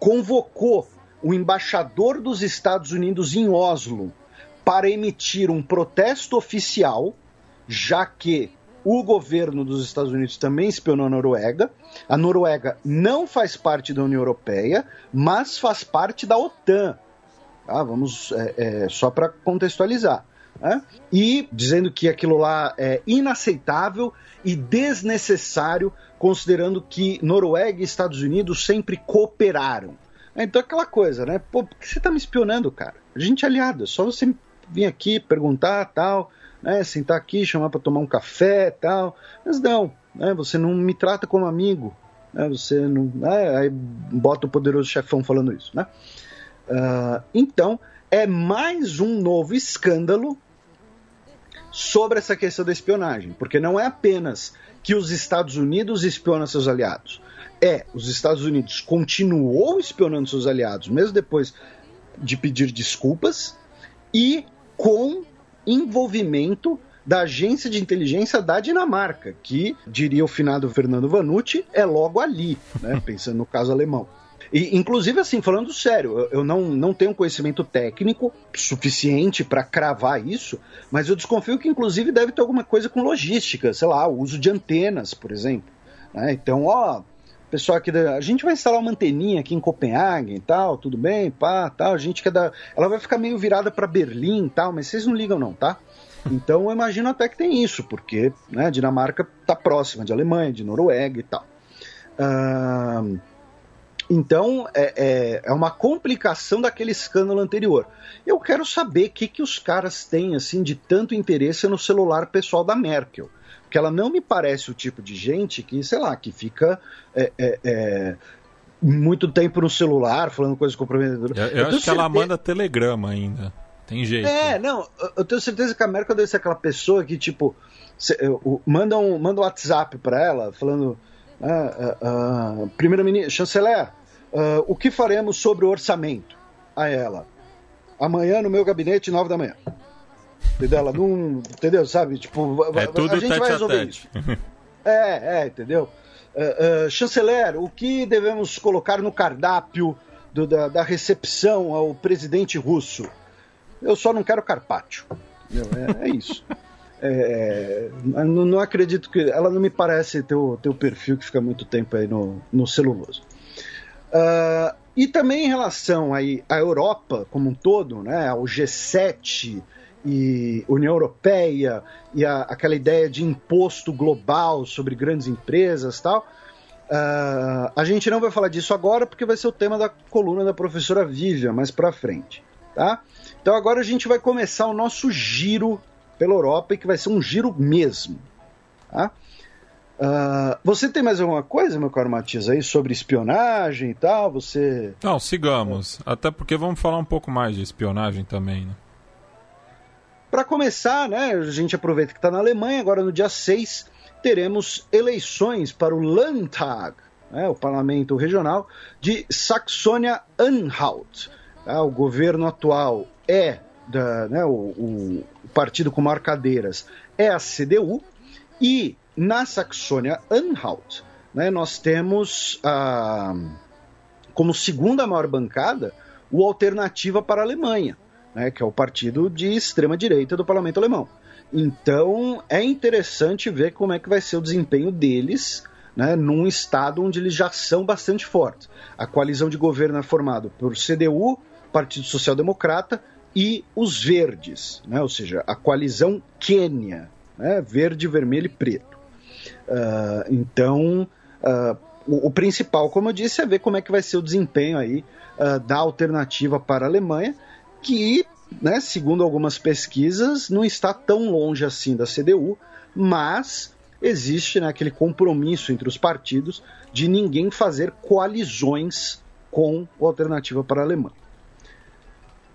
convocou o embaixador dos Estados Unidos em Oslo para emitir um protesto oficial, já que o governo dos Estados Unidos também espionou a Noruega. A Noruega não faz parte da União Europeia, mas faz parte da OTAN. Tá? Vamos, só para contextualizar. Né? E dizendo que aquilo lá é inaceitável e desnecessário, considerando que Noruega e Estados Unidos sempre cooperaram. Então é aquela coisa, né? Pô, por que você tá me espionando, cara? A gente é aliado, é só você vir aqui, perguntar, tal... Né, sentar aqui, chamar para tomar um café e tal, mas não, né, você não me trata como amigo, né, você não, né, aí bota o poderoso chefão falando isso, né? Então é mais um novo escândalo sobre essa questão da espionagem, porque não é apenas que os Estados Unidos espionam seus aliados, os Estados Unidos continuou espionando seus aliados, mesmo depois de pedir desculpas, e com envolvimento da agência de inteligência da Dinamarca, que, diria o finado Fernando Vanucci, é logo ali, né? Pensando no caso alemão. E, inclusive, assim, falando sério, eu não tenho conhecimento técnico suficiente para cravar isso, mas eu desconfio que, inclusive, deve ter alguma coisa com logística, sei lá, o uso de antenas, por exemplo. Né? Então, ó, pessoal aqui, a gente vai instalar uma anteninha aqui em Copenhague e tal, tudo bem, pá, tal, a gente quer dar... Ela vai ficar meio virada para Berlim e tal, mas vocês não ligam não, tá? Então eu imagino até que tem isso, porque, né, a Dinamarca tá próxima de Alemanha, de Noruega e tal. Então é uma complicação daquele escândalo anterior. Eu quero saber o que os caras têm, assim, de tanto interesse no celular pessoal da Merkel. Porque ela não me parece o tipo de gente que, sei lá, que fica muito tempo no celular falando coisas comprometedoras. Eu acho que ela manda telegrama ainda. Tem jeito. Não, eu tenho certeza que a Merkel deve ser aquela pessoa que, tipo, manda um WhatsApp pra ela falando: primeiro-ministro, chanceler, o que faremos sobre o orçamento? A ela: amanhã no meu gabinete, 9 da manhã. Ela não, entendeu? Sabe? Tipo, tudo a gente vai resolver isso. Entendeu? Chanceler, o que devemos colocar no cardápio da recepção ao presidente russo? Eu só não quero carpaccio. É isso. Não acredito que... Ela não me parece ter o perfil que fica muito tempo aí no celuloso. E também em relação aí à Europa como um todo, né, ao G7... e União Europeia e aquela ideia de imposto global sobre grandes empresas e tal, a gente não vai falar disso agora porque vai ser o tema da coluna da professora Vivian mais pra frente, tá? Então agora a gente vai começar o nosso giro pela Europa, e que vai ser um giro mesmo, tá? Você tem mais alguma coisa, meu caro Matias, aí sobre espionagem e tal? Você... Não, sigamos, até porque vamos falar um pouco mais de espionagem também, né? Para começar, né, a gente aproveita que está na Alemanha, agora no dia 6 teremos eleições para o Landtag, o parlamento regional de Saxônia-Anhalt. O governo atual é o partido com maior cadeiras é a CDU, e na Saxônia-Anhalt, nós temos como segunda maior bancada o Alternativa para a Alemanha, que é o partido de extrema-direita do parlamento alemão. Então é interessante ver como é que vai ser o desempenho deles, num estado onde eles já são bastante fortes. A coalizão de governo é formada por CDU, Partido Social Democrata e os Verdes, ou seja, a coalizão Quênia, verde, vermelho e preto. Então, o principal, como eu disse, é ver como é que vai ser o desempenho aí, da Alternativa para a Alemanha, que, segundo algumas pesquisas, não está tão longe assim da CDU, mas existe aquele compromisso entre os partidos de ninguém fazer coalizões com a Alternativa para a Alemanha.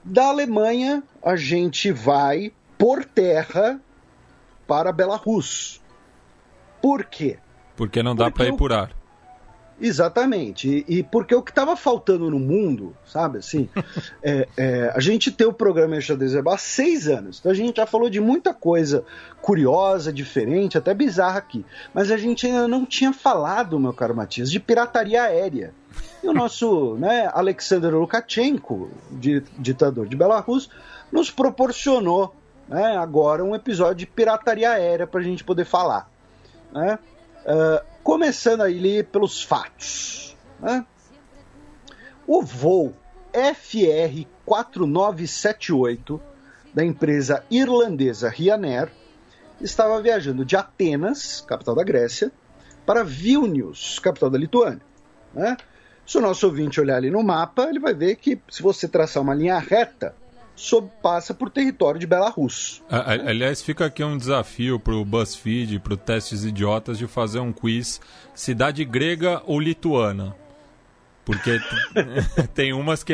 Da Alemanha, a gente vai por terra para Belarus. Por quê? Porque não dá para ir por ar. Exatamente. E porque o que estava faltando no mundo, sabe, assim, a gente tem o programa Xadrez Verbal há 6 anos. Então a gente já falou de muita coisa curiosa, diferente, até bizarra aqui. Mas a gente ainda não tinha falado, meu caro Matias, de pirataria aérea. E o nosso Alexander Lukashenko, ditador de Belarus, nos proporcionou agora um episódio de pirataria aérea para a gente poder falar. Começando ali pelos fatos. O voo FR-4978 da empresa irlandesa Ryanair estava viajando de Atenas, capital da Grécia, para Vilnius, capital da Lituânia. Se o nosso ouvinte olhar ali no mapa, ele vai ver que se você traçar uma linha reta, passa por território de Belarus. Aliás, fica aqui um desafio para o BuzzFeed, para o Testes Idiotas, de fazer um quiz: cidade grega ou lituana? Porque tem umas que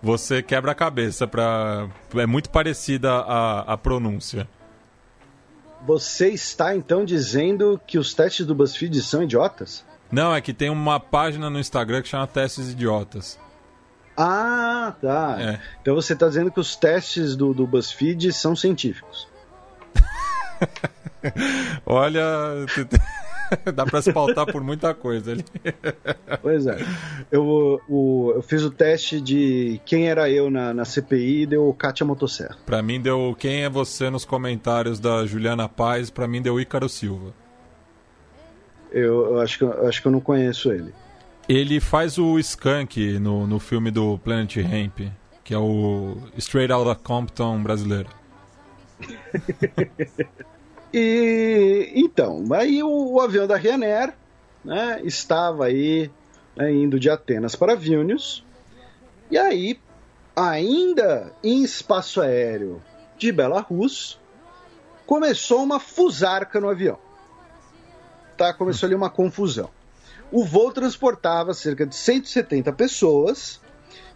você quebra a cabeça, é muito parecida a pronúncia. Você está então dizendo que os testes do BuzzFeed são idiotas? Não, é que tem uma página no Instagram que chama Testes Idiotas. Ah, tá. Então você está dizendo que os testes do BuzzFeed são científicos. Olha, dá para se pautar por muita coisa ali. Pois é. Eu fiz o teste de quem era eu na CPI e deu Kátia Motosserra. Para mim deu quem é você nos comentários da Juliana Paz, para mim deu Ícaro Silva. Eu acho que eu não conheço ele. Ele faz o Skank no filme do Planet Hemp, que é o Straight Outta Compton brasileiro. Então, aí o avião da Ryanair estava aí indo de Atenas para Vilnius. E aí, ainda em espaço aéreo de Belarus, começou uma fusarca no avião. Começou ali uma confusão. O voo transportava cerca de 170 pessoas,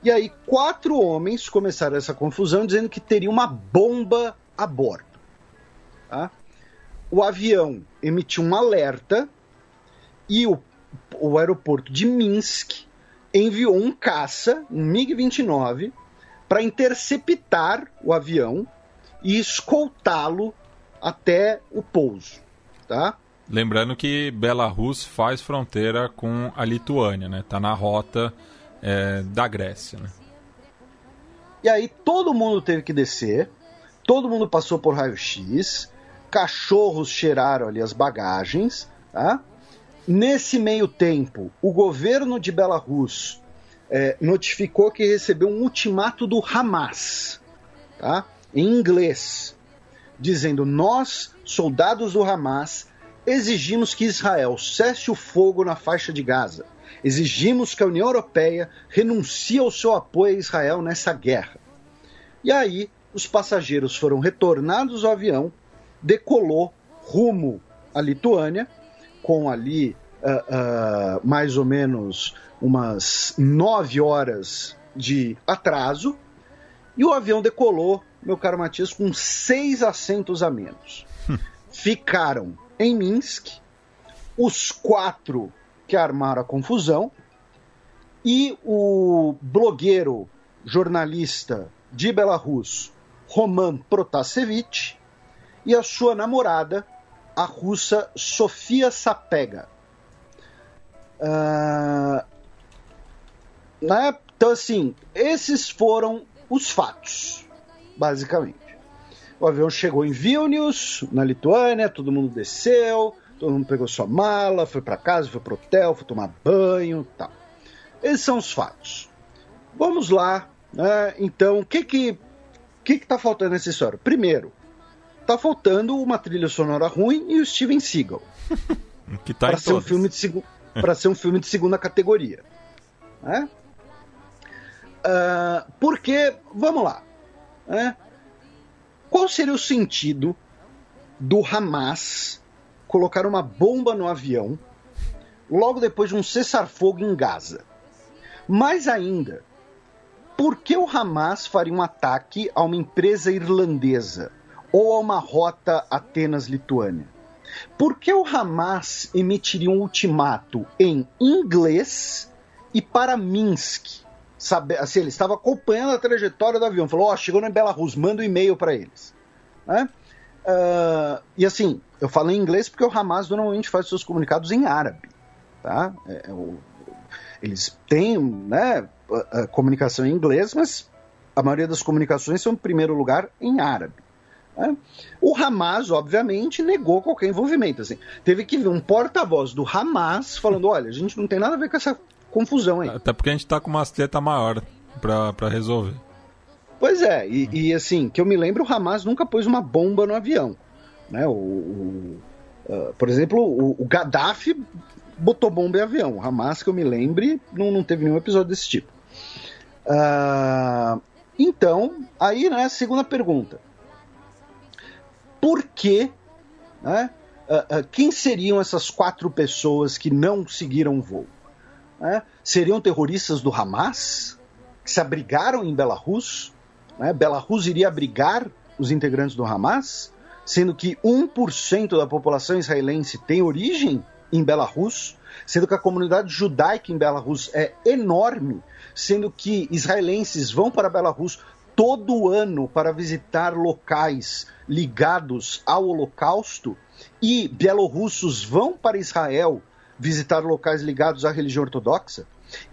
e aí 4 homens começaram essa confusão dizendo que teria uma bomba a bordo. O avião emitiu um alerta e o aeroporto de Minsk enviou um caça, um MiG-29, para interceptar o avião e escoltá-lo até o pouso. Lembrando que Belarus faz fronteira com a Lituânia, Tá na rota da Grécia, E aí todo mundo teve que descer, todo mundo passou por raio-x, cachorros cheiraram ali as bagagens, Nesse meio tempo, o governo de Belarus notificou que recebeu um ultimato do Hamas, Em inglês, dizendo: nós, soldados do Hamas, exigimos que Israel cesse o fogo na faixa de Gaza. Exigimos que a União Europeia renuncie ao seu apoio a Israel nessa guerra. E aí, os passageiros foram retornados ao avião, decolou rumo à Lituânia, com ali mais ou menos umas 9 horas de atraso, e o avião decolou, meu caro Matias, com 6 assentos a menos. Ficaram em Minsk, os 4 que armaram a confusão, e o blogueiro jornalista de Belarus, Roman Protasevich, e a sua namorada, a russa Sofia Sapega. Né? Então, assim, esses foram os fatos, basicamente. O avião chegou em Vilnius, na Lituânia, todo mundo desceu, todo mundo pegou sua mala, foi para casa, foi pro hotel, foi tomar banho e tal. Esses são os fatos. Vamos lá, né? Então, o que tá faltando nessa história? Primeiro, tá faltando uma trilha sonora ruim e o Steven Seagal. Que tá para ser um filme de segunda categoria. Né? Porque, vamos lá, né? Qual seria o sentido do Hamas colocar uma bomba no avião logo depois de um cessar-fogo em Gaza? Mais ainda, por que o Hamas faria um ataque a uma empresa irlandesa ou a uma rota Atenas-Lituânia? Por que o Hamas emitiria um ultimato em inglês e para Minsk? Assim, ele estava acompanhando a trajetória do avião, falou, chegou na Belarus, manda um e-mail para eles. Né? E assim, eu falo em inglês porque o Hamas normalmente faz seus comunicados em árabe. Tá? Eles têm, né, a comunicação em inglês, mas a maioria das comunicações são, em primeiro lugar, em árabe. Né? O Hamas, obviamente, negou qualquer envolvimento. Assim. Teve que vir um porta-voz do Hamas falando, olha, a gente não tem nada a ver com essa confusão aí. Até porque a gente está com uma treta maior para resolver. Pois é, e assim, que eu me lembro, o Hamas nunca pôs uma bomba no avião. Né? Por exemplo, o Gaddafi botou bomba em avião. O Hamas, que eu me lembre, não teve nenhum episódio desse tipo. Então, aí, né, segunda pergunta. Por que, né, quem seriam essas 4 pessoas que não seguiram o voo? Né? Seriam terroristas do Hamas, que se abrigaram em Belarus? Né? Belarus iria abrigar os integrantes do Hamas, sendo que 1% da população israelense tem origem em Belarus, sendo que a comunidade judaica em Belarus é enorme, sendo que israelenses vão para Belarus todo ano para visitar locais ligados ao Holocausto, e bielorrussos vão para Israel visitar locais ligados à religião ortodoxa,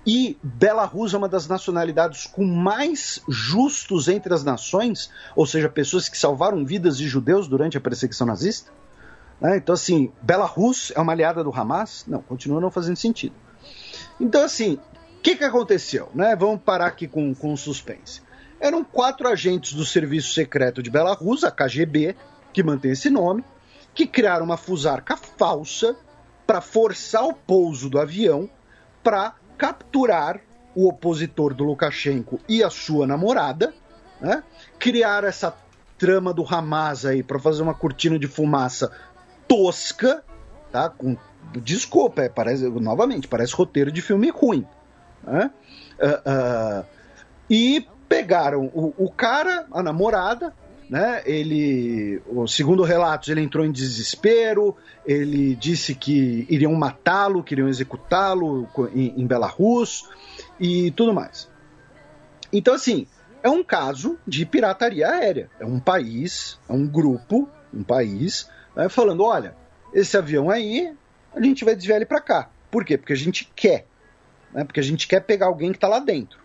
e Belarus é uma das nacionalidades com mais justos entre as nações, ou seja, pessoas que salvaram vidas de judeus durante a perseguição nazista. Então, assim, Belarus é uma aliada do Hamas? Não, continua não fazendo sentido. Então, assim, o que aconteceu? Né? Vamos parar aqui com suspense. Eram 4 agentes do Serviço Secreto de Belarus, a KGB, que mantém esse nome, que criaram uma fusarca falsa para forçar o pouso do avião, para capturar o opositor do Lukashenko e a sua namorada, né? Criar essa trama do Hamas aí para fazer uma cortina de fumaça tosca, tá? Desculpa, parece, novamente, parece roteiro de filme ruim. Né? E pegaram o cara, a namorada, né? Ele, segundo relatos, ele entrou em desespero, ele disse que iriam matá-lo, que iriam executá-lo em Belarus e tudo mais. Então, assim, é um caso de pirataria aérea. É um país, é um grupo, um país, né, falando, olha, esse avião aí, a gente vai desviar ele para cá. Por quê? Porque a gente quer. Né? Porque a gente quer pegar alguém que está lá dentro.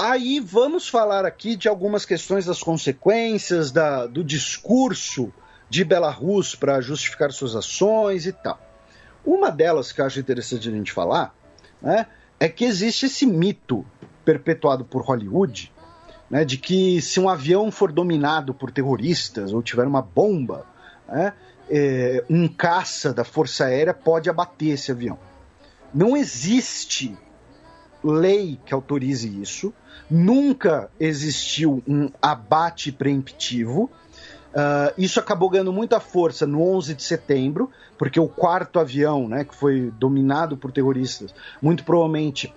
Aí vamos falar aqui de algumas questões das consequências do discurso de Belarus para justificar suas ações e tal. Uma delas que eu acho interessante a gente falar, né, é que existe esse mito perpetuado por Hollywood, né, de que se um avião for dominado por terroristas ou tiver uma bomba, né, um caça da Força Aérea pode abater esse avião. Não existe lei que autorize isso, nunca existiu um abate preemptivo. Isso acabou ganhando muita força no 11 de setembro, porque o 4º avião, né, que foi dominado por terroristas, muito provavelmente...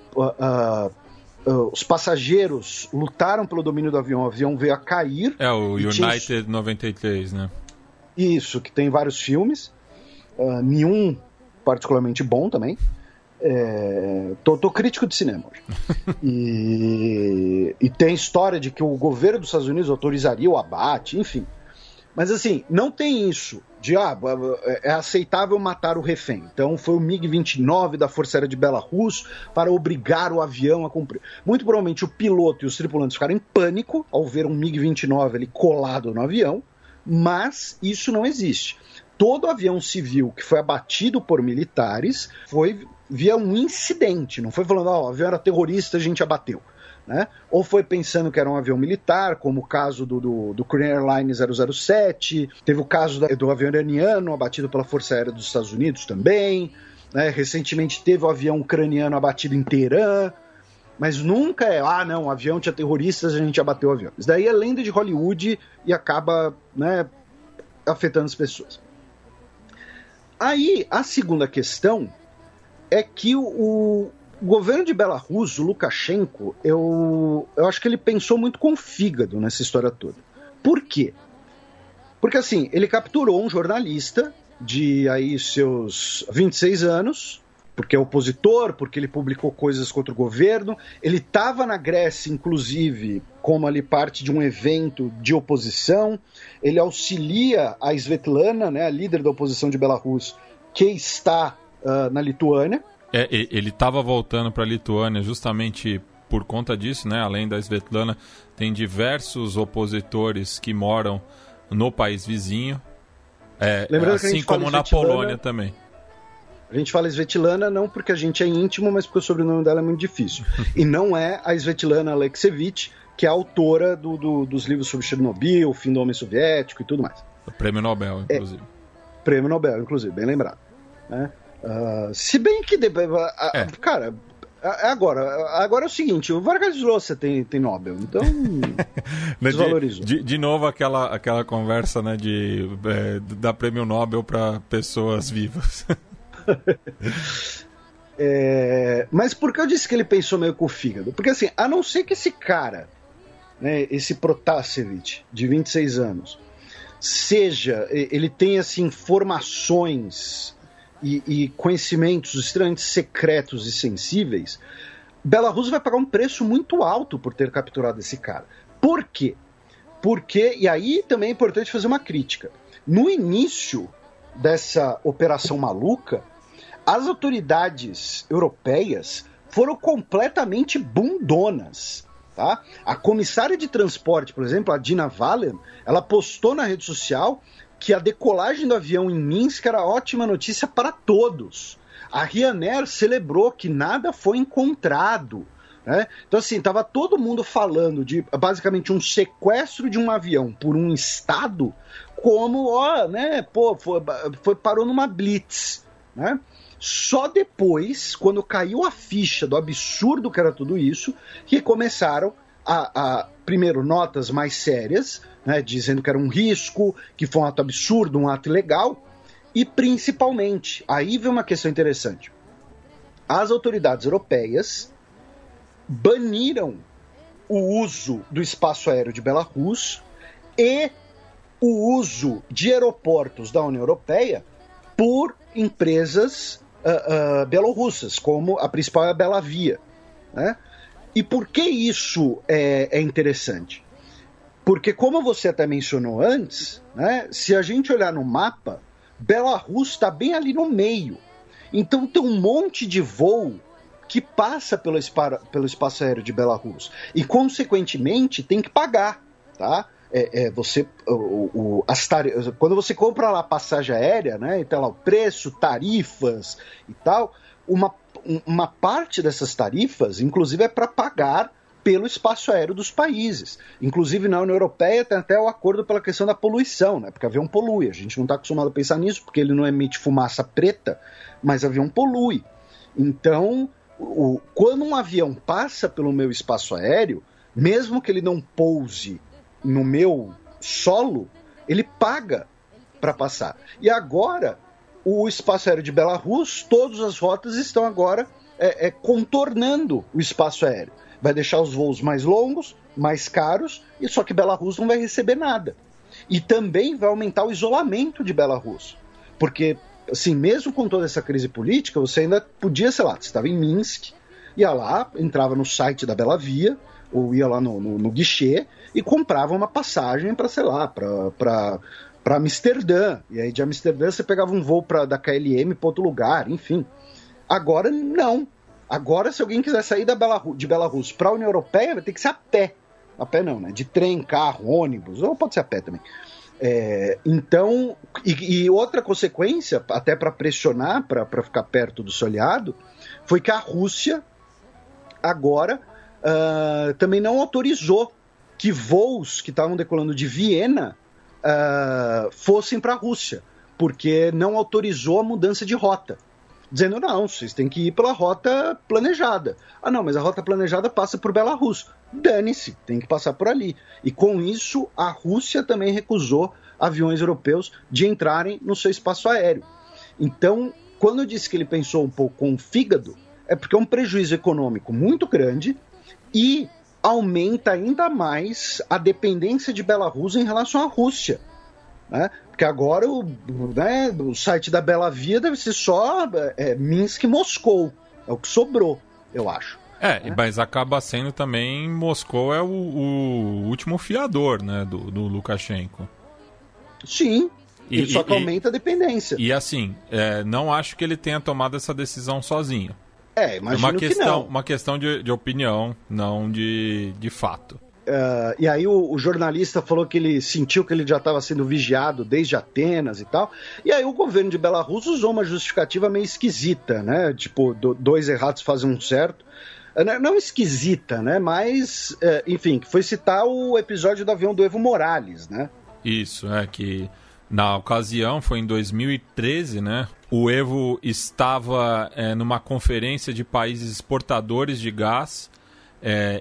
os passageiros lutaram pelo domínio do avião, o avião veio a cair. É o United 93, né? Isso, que tem vários filmes. Nenhum particularmente bom também. Tô crítico de cinema hoje. E tem história de que o governo dos Estados Unidos autorizaria o abate, enfim. Mas assim, não tem isso de é aceitável matar o refém. Então foi o MiG-29 da Força Aérea de Belarus para obrigar o avião a cumprir. Muito provavelmente o piloto e os tripulantes ficaram em pânico ao ver um MiG-29 ali colado no avião, mas isso não existe. Todo avião civil que foi abatido por militares foi via um incidente, não foi falando, o avião era terrorista, a gente abateu. Né? Ou foi pensando que era um avião militar, como o caso do Korean Airlines 007, teve o caso do avião iraniano abatido pela Força Aérea dos Estados Unidos também, né? Recentemente teve o avião ucraniano abatido em Teerã, mas nunca é, não, o avião tinha terroristas, a gente abateu o avião. Isso daí é lenda de Hollywood e acaba, né, afetando as pessoas. Aí, a segunda questão é que o governo de Belarus, o Lukashenko, eu acho que ele pensou muito com o fígado nessa história toda. Por quê? Porque assim, ele capturou um jornalista de aí seus 26 anos, porque é opositor, porque ele publicou coisas contra o governo, ele estava na Grécia, inclusive, como ali parte de um evento de oposição, ele auxilia a Svetlana, né, a líder da oposição de Belarus, que está na Lituânia. Ele estava voltando para a Lituânia justamente por conta disso, né? Além da Svetlana, tem diversos opositores que moram no país vizinho, assim como na Polônia também. A gente fala Svetlana não porque a gente é íntimo, mas porque o sobrenome dela é muito difícil. E não é a Svetlana Alexievich, que é a autora dos livros sobre Chernobyl, o fim do homem soviético e tudo mais. O Prêmio Nobel, inclusive. Prêmio Nobel, inclusive, bem lembrado. Né? Se bem que... Cara, agora é o seguinte, o Vargas Llosa tem Nobel, então desvalorizou. De novo aquela conversa, né, dar prêmio Nobel para pessoas vivas. Mas por que eu disse que ele pensou meio com o fígado? Porque assim, a não ser que esse cara, né, esse Protasevich, de 26 anos, ele tem assim, informações... E conhecimentos extremamente secretos e sensíveis, Belarus vai pagar um preço muito alto por ter capturado esse cara. Por quê? Porque, e aí também é importante fazer uma crítica, no início dessa operação maluca, as autoridades europeias foram completamente bundonas. Tá? A comissária de transporte, por exemplo, a Dina Valen, ela postou na rede social que a decolagem do avião em Minsk era ótima notícia para todos. A Ryanair celebrou que nada foi encontrado. Né? Então, assim, estava todo mundo falando de, basicamente, um sequestro de um avião por um Estado, como, parou numa blitz. Né? Só depois, quando caiu a ficha do absurdo que era tudo isso, que começaram a primeiro, notas mais sérias, né, dizendo que era um risco, que foi um ato absurdo, um ato ilegal, e principalmente, aí vem uma questão interessante, as autoridades europeias baniram o uso do espaço aéreo de Belarus e o uso de aeroportos da União Europeia por empresas bielorrussas, como a principal é a Belavia, né? E por que isso é interessante? Porque, como você até mencionou antes, né, se a gente olhar no mapa, Belarus está bem ali no meio. Então tem um monte de voo que passa pelo espaço aéreo de Belarus. E, consequentemente, tem que pagar. Tá? Quando você compra lá passagem aérea, né, e tem lá o preço, tarifas e tal, uma parte dessas tarifas, inclusive, é para pagar pelo espaço aéreo dos países. Inclusive, na União Europeia tem até o acordo pela questão da poluição, né? Porque avião polui. A gente não está acostumado a pensar nisso, porque ele não emite fumaça preta, mas avião polui. Então, quando um avião passa pelo meu espaço aéreo, mesmo que ele não pouse no meu solo, ele paga para passar. E agora... o espaço aéreo de Belarus, todas as rotas estão agora contornando o espaço aéreo. Vai deixar os voos mais longos, mais caros, e só que Belarus não vai receber nada. E também vai aumentar o isolamento de Belarus, porque assim, mesmo com toda essa crise política, você ainda podia, sei lá, você estava em Minsk, ia lá, entrava no site da Bela Via, ou ia lá no guichê, e comprava uma passagem para, sei lá, para Amsterdã. E aí de Amsterdã você pegava um voo da KLM para outro lugar, enfim. Agora não. Agora, se alguém quiser sair de Belarus para a União Europeia, vai ter que ser a pé. A pé não, né? De trem, carro, ônibus, ou pode ser a pé também. Então, e outra consequência, até para pressionar, para ficar perto do seu aliado, foi que a Rússia agora também não autorizou que voos que estavam decolando de Viena fossem para a Rússia, porque não autorizou a mudança de rota. Dizendo, não, vocês têm que ir pela rota planejada. Ah, não, mas a rota planejada passa por Belarus. Dane-se, tem que passar por ali. E com isso, a Rússia também recusou aviões europeus de entrarem no seu espaço aéreo. Então, quando eu disse que ele pensou um pouco com o fígado, é porque é um prejuízo econômico muito grande e aumenta ainda mais a dependência de Belarus em relação à Rússia. Né? Porque agora o site da Bela Via deve ser só Minsk e Moscou, é o que sobrou, eu acho. Mas acaba sendo também, Moscou é o último fiador, né, do Lukashenko. Sim, e só que aumenta a dependência. E assim, não acho que ele tenha tomado essa decisão sozinho. Imagino que não. Uma questão de opinião, não de fato. E aí o jornalista falou que ele sentiu que ele já estava sendo vigiado desde Atenas e tal, e aí o governo de Belarus usou uma justificativa meio esquisita, né, tipo, dois errados fazem um certo, não esquisita, né, mas, enfim, foi citar o episódio do avião do Evo Morales, né. Isso, que na ocasião, foi em 2013, né, o Evo estava numa conferência de países exportadores de gás.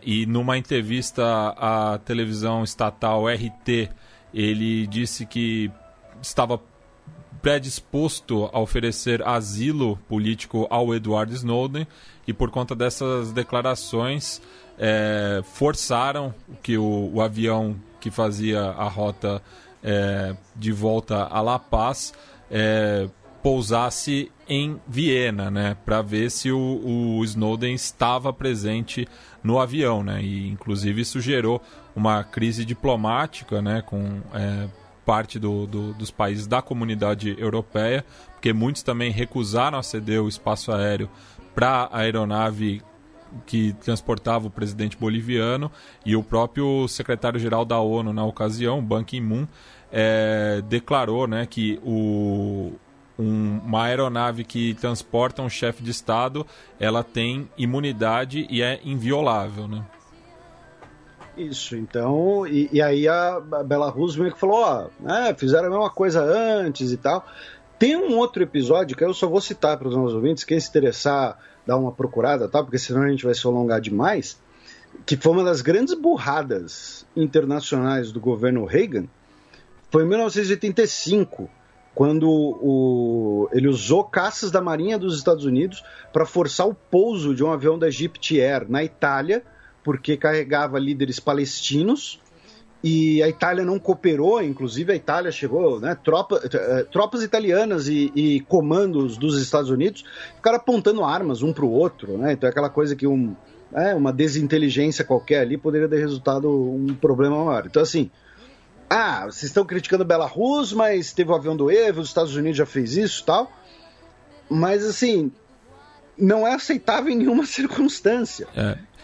E numa entrevista à televisão estatal RT, ele disse que estava predisposto a oferecer asilo político ao Edward Snowden, e por conta dessas declarações forçaram que o avião que fazia a rota de volta a La Paz pousasse em Viena, né, para ver se o Snowden estava presente no avião, né, e inclusive isso gerou uma crise diplomática, né, com parte dos países da comunidade europeia, porque muitos também recusaram a ceder o espaço aéreo para a aeronave que transportava o presidente boliviano, e o próprio secretário-geral da ONU na ocasião, Ban Ki-moon, declarou, né, que uma aeronave que transporta um chefe de Estado, ela tem imunidade e é inviolável, né? Isso, então... E aí a Belarus meio que falou, fizeram a mesma coisa antes e tal. Tem um outro episódio que eu só vou citar para os nossos ouvintes, quem se interessar, dá uma procurada, tá? Porque senão a gente vai se alongar demais, que foi uma das grandes burradas internacionais do governo Reagan, foi em 1985, quando ele usou caças da Marinha dos Estados Unidos para forçar o pouso de um avião da EgyptAir na Itália, porque carregava líderes palestinos, e a Itália não cooperou. Inclusive a Itália chegou, né, tropas italianas e comandos dos Estados Unidos ficaram apontando armas um para o outro, né? Então é aquela coisa que uma desinteligência qualquer ali poderia ter resultado um problema maior. Então assim... vocês estão criticando Belarus, mas teve o avião do Evo, os Estados Unidos já fez isso e tal. Mas, assim, não é aceitável em nenhuma circunstância.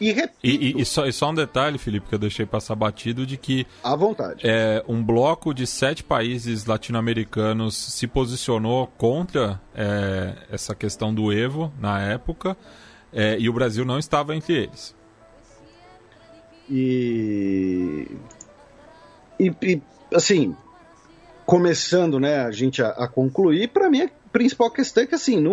E repito... E só um detalhe, Felipe, que eu deixei passar batido, de que... À vontade. Um bloco de 7 países latino-americanos se posicionou contra essa questão do Evo na época, e o Brasil não estava entre eles. E assim, começando, né, a gente a concluir, para mim a principal questão é que, assim,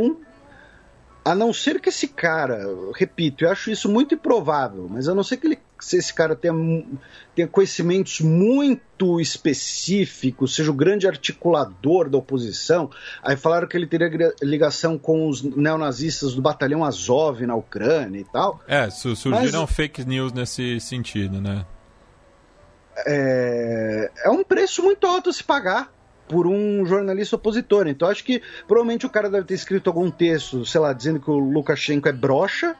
a não ser que esse cara, repito, eu acho isso muito improvável, mas a não ser que esse cara tenha conhecimentos muito específicos, seja o grande articulador da oposição. Aí falaram que ele teria ligação com os neonazistas do batalhão Azov na Ucrânia e tal. Surgiram fake news nesse sentido, né? É um preço muito alto a se pagar por um jornalista opositor. Então acho que provavelmente o cara deve ter escrito algum texto, sei lá, dizendo que o Lukashenko é broxa,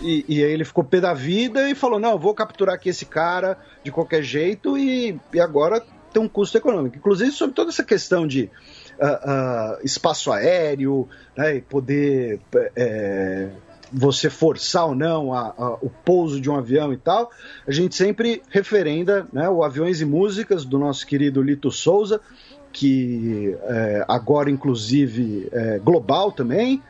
e aí ele ficou pé da vida e falou, não, eu vou capturar aqui esse cara de qualquer jeito, e agora tem um custo econômico. Inclusive sobre toda essa questão de espaço aéreo, né, e poder... você forçar ou não o pouso de um avião e tal, a gente sempre referenda, né, o Aviões e Músicas do nosso querido Lito Souza, que agora inclusive é global também,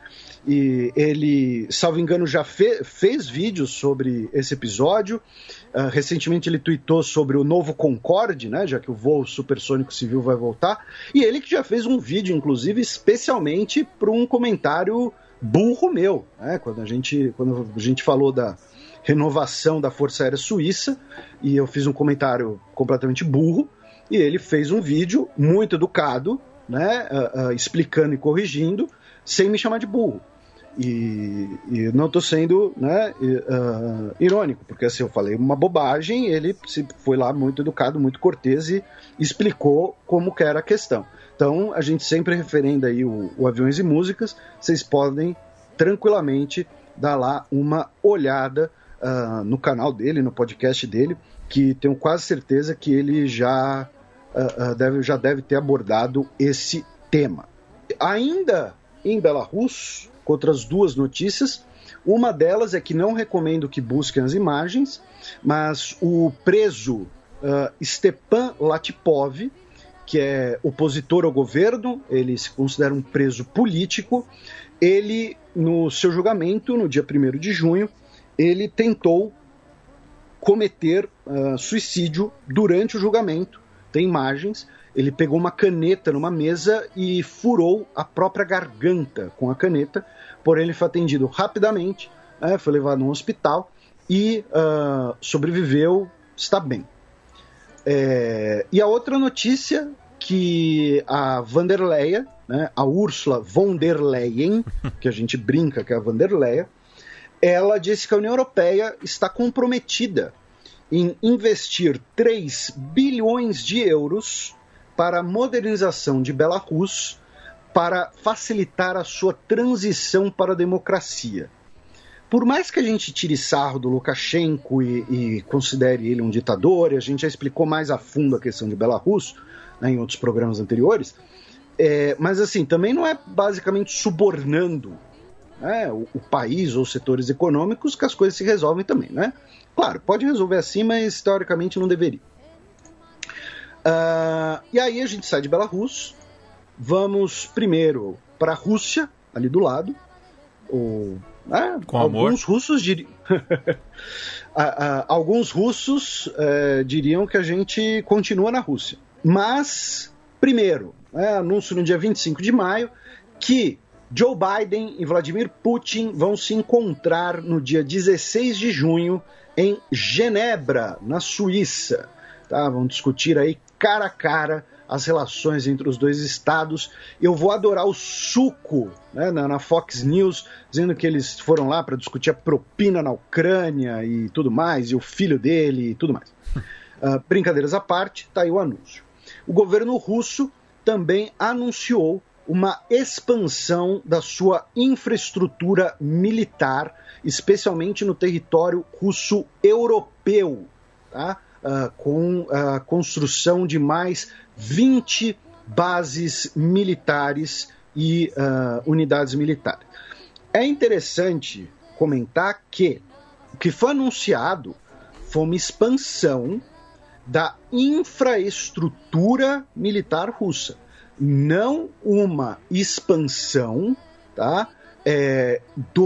e ele, salvo engano, já fez vídeos sobre esse episódio. Recentemente ele tweetou sobre o novo Concorde, né, já que o voo supersônico civil vai voltar, e ele que já fez um vídeo, inclusive, especialmente para um comentário burro meu, né? Quando a gente falou da renovação da Força Aérea Suíça, e eu fiz um comentário completamente burro, e ele fez um vídeo muito educado, né, explicando e corrigindo, sem me chamar de burro. E não estou sendo, né, irônico, porque assim, eu falei uma bobagem, ele foi lá muito educado, muito cortês, e explicou como que era a questão. Então, a gente sempre referenda aí o Aviões e Músicas, vocês podem tranquilamente dar lá uma olhada no canal dele, no podcast dele, que tenho quase certeza que ele já deve ter abordado esse tema. Ainda em Belarus, com outras duas notícias, uma delas é que não recomendo que busquem as imagens, mas o preso Stepan Latipov, que é opositor ao governo, ele se considera um preso político, ele, no seu julgamento, no dia 1º de junho, ele tentou cometer suicídio durante o julgamento, tem imagens, ele pegou uma caneta numa mesa e furou a própria garganta com a caneta, porém ele foi atendido rapidamente, foi levado a um hospital e sobreviveu, está bem. E a outra notícia, que a von der Leyen, né, a Úrsula von der Leyen, que a gente brinca que é a von der Leyen, ela disse que a União Europeia está comprometida em investir 3 bilhões de euros para a modernização de Belarus, para facilitar a sua transição para a democracia. Por mais que a gente tire sarro do Lukashenko e considere ele um ditador, e a gente já explicou mais a fundo a questão de Belarus, né, em outros programas anteriores, mas assim, também não é basicamente subornando, né, o país ou os setores econômicos que as coisas se resolvem também, né? Claro, pode resolver assim, mas teoricamente não deveria. E aí a gente sai de Belarus, vamos primeiro para a Rússia, ali do lado, Alguns russos diriam que a gente continua na Rússia. Mas, primeiro, anúncio no dia 25 de maio que Joe Biden e Vladimir Putin vão se encontrar no dia 16 de junho em Genebra, na Suíça. Tá? Vão discutir aí cara a cara as relações entre os dois estados. Eu vou adorar o suco, né, na Fox News, dizendo que eles foram lá para discutir a propina na Ucrânia e tudo mais, e o filho dele e tudo mais. Brincadeiras à parte, tá aí o anúncio. O governo russo também anunciou uma expansão da sua infraestrutura militar, especialmente no território russo europeu, tá? Com a construção de mais 20 bases militares e unidades militares. É interessante comentar que o que foi anunciado foi uma expansão da infraestrutura militar russa, não uma expansão, tá,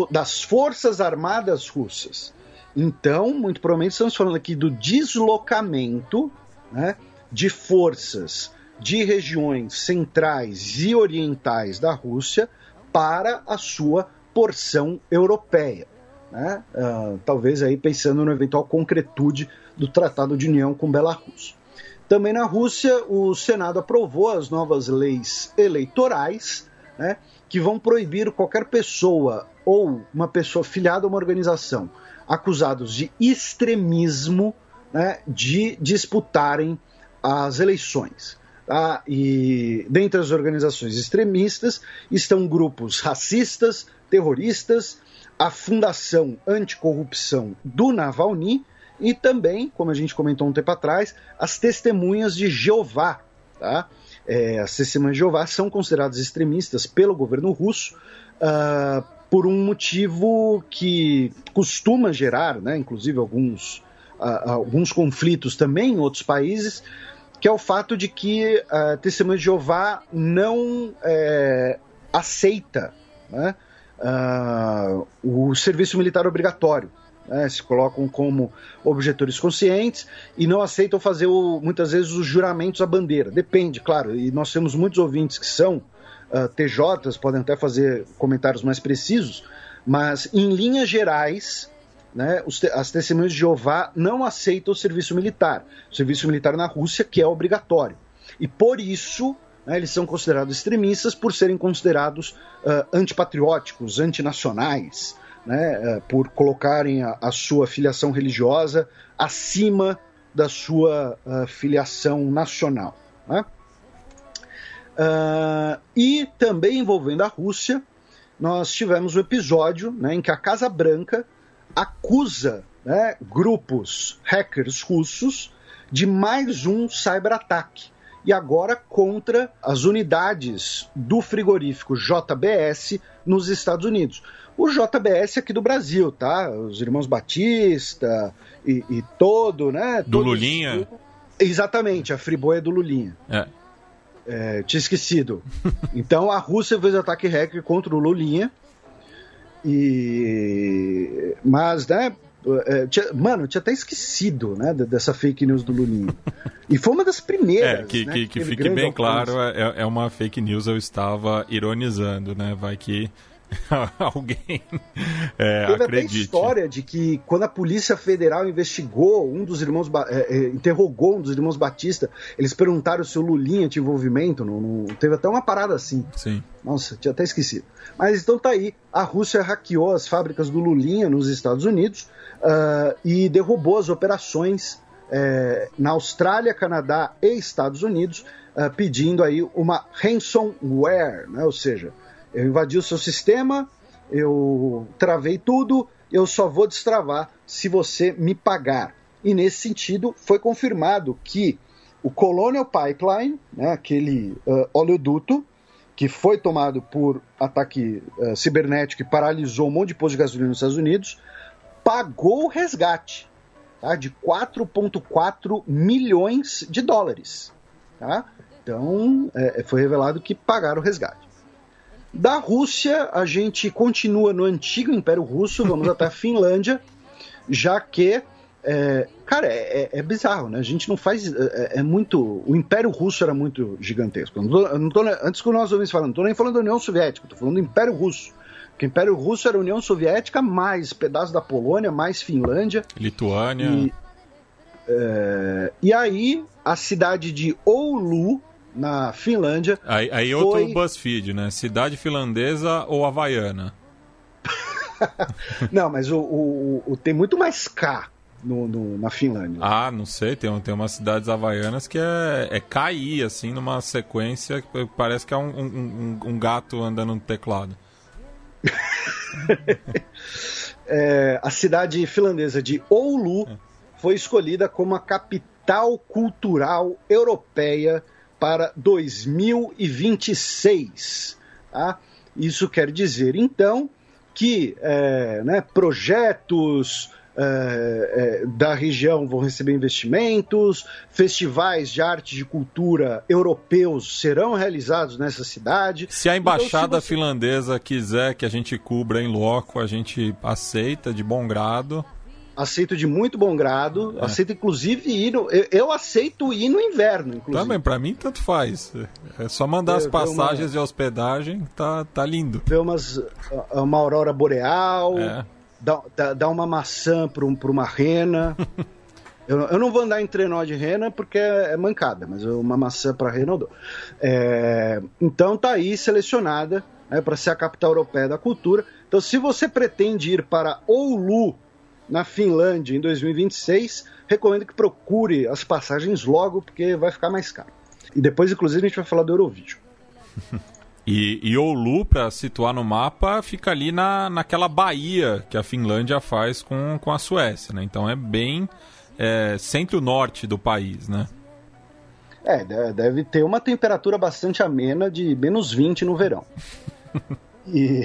das forças armadas russas. Então, muito provavelmente, estamos falando aqui do deslocamento, né, de forças de regiões centrais e orientais da Rússia para a sua porção europeia, né? Talvez aí pensando na eventual concretude do Tratado de União com Belarus. Também na Rússia, o Senado aprovou as novas leis eleitorais, né, que vão proibir qualquer pessoa ou uma pessoa filiada a uma organização acusados de extremismo, né, de disputarem as eleições. tá? E dentre as organizações extremistas estão grupos racistas, terroristas, a Fundação Anticorrupção do Navalny e também, como a gente comentou um tempo atrás, as Testemunhas de Jeová. Tá? As Testemunhas de Jeová são consideradas extremistas pelo governo russo por um motivo que costuma gerar, né, inclusive alguns conflitos também em outros países, que é o fato de que a Testemunha de Jeová não aceita, né, o serviço militar obrigatório. Né, se colocam como objetores conscientes e não aceitam fazer, muitas vezes, os juramentos à bandeira. Depende, claro, e nós temos muitos ouvintes que são TJs, podem até fazer comentários mais precisos, mas, em linhas gerais, né, as Testemunhas de Jeová não aceitam o serviço militar na Rússia, que é obrigatório. E por isso, né, eles são considerados extremistas por serem considerados antipatrióticos, antinacionais, né, por colocarem a sua filiação religiosa acima da sua filiação nacional. Né? E também envolvendo a Rússia, nós tivemos um episódio, né, em que a Casa Branca acusa, né, grupos hackers russos de mais um cyberataque, e agora contra as unidades do frigorífico JBS nos Estados Unidos. O JBS aqui do Brasil, tá? Os irmãos Batista e todo, né? Do Lulinha? Exatamente, a Friboi é do Lulinha. Tinha esquecido. Então a Rússia fez ataque hacker contra o Lulinha. Mas, né, eu tinha até esquecido, né, dessa fake news do Lulinha. E foi uma das primeiras. Né, que fique bem claro, é uma fake news, eu estava ironizando, né? Vai que alguém acredite. Teve até a história de que quando a Polícia Federal investigou, interrogou um dos irmãos Batista, eles perguntaram se o Lulinha tinha envolvimento, teve até uma parada assim. Sim. Nossa, tinha até esquecido. Mas então tá aí, a Rússia hackeou as fábricas do Lulinha nos Estados Unidos e derrubou as operações na Austrália, Canadá e Estados Unidos, pedindo aí uma ransomware, né? Ou seja, eu invadi o seu sistema, eu travei tudo, eu só vou destravar se você me pagar. E nesse sentido, foi confirmado que o Colonial Pipeline, né, aquele oleoduto que foi tomado por ataque cibernético e paralisou um monte de posto de gasolina nos Estados Unidos, pagou o resgate, tá, de 4,4 milhões de dólares. Tá? Então, foi revelado que pagaram o resgate. Da Rússia, a gente continua no antigo Império Russo, vamos até a Finlândia, já que, é bizarro, né? A gente não faz, o Império Russo era muito gigantesco. Antes que nós ouvimos falando, não estou nem falando da União Soviética, estou falando do Império Russo. Porque o Império Russo era a União Soviética, mais pedaço da Polônia, mais Finlândia. Lituânia. E aí, a cidade de Oulu, na Finlândia. Aí outro BuzzFeed, né? Cidade finlandesa ou havaiana? Não, mas tem muito mais K na Finlândia. Ah, não sei, tem umas cidades havaianas que é KI, assim, numa sequência que parece que é um gato andando no teclado. A cidade finlandesa de Oulu foi escolhida como a capital cultural europeia para 2026. Tá? Isso quer dizer, então, que projetos da região vão receber investimentos, festivais de arte e de cultura europeus serão realizados nessa cidade. Se a embaixada finlandesa quiser que a gente cubra em loco, a gente aceita de bom grado. Aceito de muito bom grado, aceito inclusive ir eu aceito ir no inverno, inclusive. Também, pra mim tanto faz, é só mandar as passagens de hospedagem, tá lindo. Ver uma aurora boreal, dar uma maçã pra uma rena, eu não vou andar em trenó de rena porque é mancada, mas uma maçã pra rena eu dou. Então tá aí selecionada, né, pra ser a capital europeia da cultura, então se você pretende ir para Oulu, na Finlândia, em 2026, recomendo que procure as passagens logo, porque vai ficar mais caro. E depois, inclusive, a gente vai falar do Eurovídeo. E Oulu, para situar no mapa, fica ali naquela baía que a Finlândia faz com a Suécia, né? Então é bem centro-norte do país, né? É, deve ter uma temperatura bastante amena de menos 20 no verão. E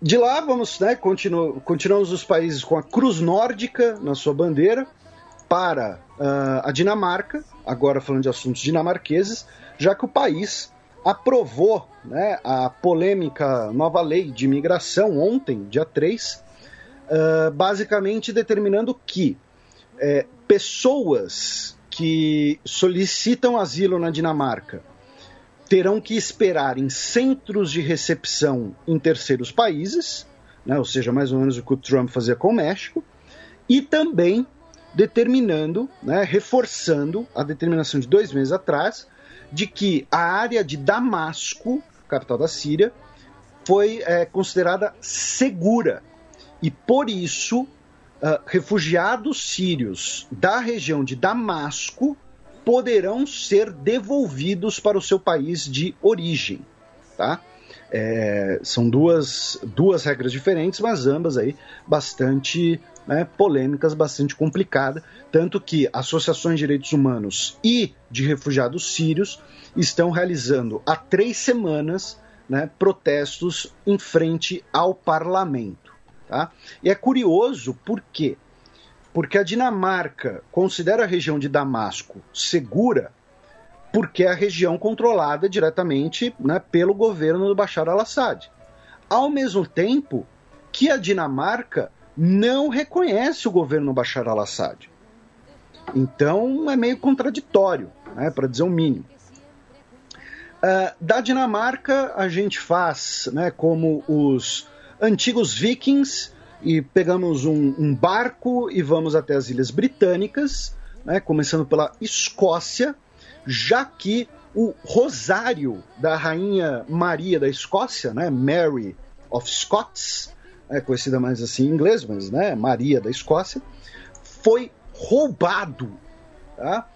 de lá vamos, né, continuamos os países com a Cruz Nórdica na sua bandeira para a Dinamarca, agora falando de assuntos dinamarqueses, já que o país aprovou, né, a polêmica nova lei de imigração ontem, dia 3, basicamente determinando que pessoas que solicitam asilo na Dinamarca terão que esperar em centros de recepção em terceiros países, né, ou seja, mais ou menos o que o Trump fazia com o México, e também determinando, né, reforçando a determinação de 2 meses atrás, de que a área de Damasco, capital da Síria, foi considerada segura. E por isso, refugiados sírios da região de Damasco poderão ser devolvidos para o seu país de origem. Tá? São duas regras diferentes, mas ambas aí bastante, né, polêmicas, bastante complicada, tanto que associações de direitos humanos e de refugiados sírios estão realizando há 3 semanas, né, protestos em frente ao parlamento. Tá? E é curioso por quê? Porque a Dinamarca considera a região de Damasco segura porque é a região controlada diretamente, né, pelo governo do Bashar al-Assad. Ao mesmo tempo que a Dinamarca não reconhece o governo Bashar al-Assad. Então é meio contraditório, né, para dizer o mínimo. Da Dinamarca a gente faz, né, como os antigos vikings, e pegamos um barco e vamos até as Ilhas Britânicas, né, começando pela Escócia, já que o rosário da rainha Maria da Escócia, né, Mary of Scots, conhecida mais assim em inglês, mas, né, Maria da Escócia, foi roubado, tá?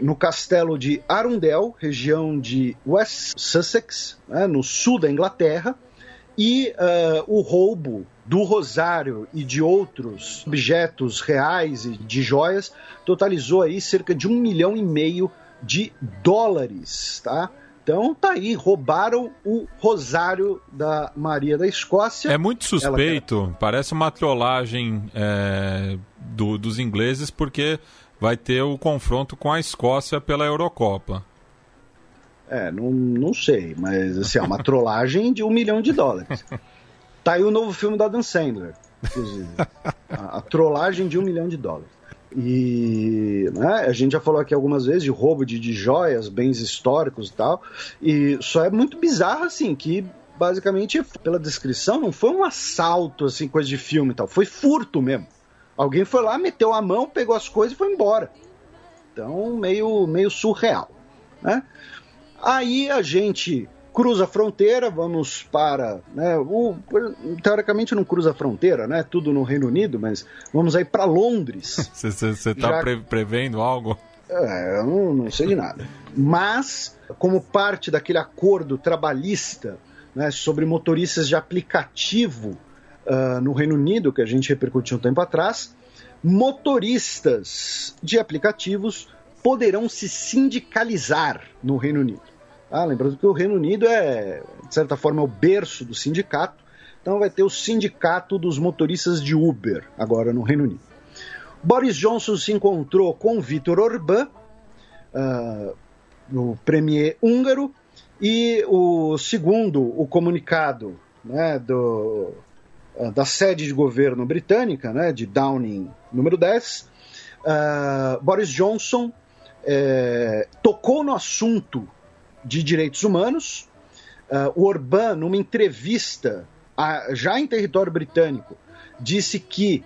No castelo de Arundel, região de West Sussex, né, no sul da Inglaterra, e o roubo do rosário e de outros objetos reais e de joias totalizou aí cerca de $1,5 milhão, tá? Então tá aí, roubaram o rosário da Maria da Escócia. É muito suspeito, parece uma trollagem dos ingleses, porque vai ter o confronto com a Escócia pela Eurocopa. Não sei, mas assim, é uma trollagem de $1 milhão. Tá aí o novo filme da Adam Sandler, inclusive. A trollagem de $1 milhão. E, né, a gente já falou aqui algumas vezes de roubo de joias, bens históricos e tal, e só é muito bizarro assim, que basicamente pela descrição não foi um assalto assim, coisa de filme e tal, foi furto mesmo. Alguém foi lá, meteu a mão, pegou as coisas e foi embora. Então meio surreal, né? Aí a gente cruza a fronteira, vamos para, né, teoricamente não cruza a fronteira, né, tudo no Reino Unido, mas vamos aí para Londres. Você está prevendo algo? Eu não sei de nada. Mas, como parte daquele acordo trabalhista, né, sobre motoristas de aplicativo no Reino Unido, que a gente repercutiu um tempo atrás, motoristas de aplicativos poderão se sindicalizar no Reino Unido. Ah, lembrando que o Reino Unido de certa forma, é o berço do sindicato, então vai ter o sindicato dos motoristas de Uber, agora no Reino Unido. Boris Johnson se encontrou com Viktor Orbán, o premier húngaro, e segundo o comunicado, né, da sede de governo britânica, né, de Downing número 10, Boris Johnson tocou no assunto de direitos humanos. O Orbán, numa entrevista, já em território britânico, disse que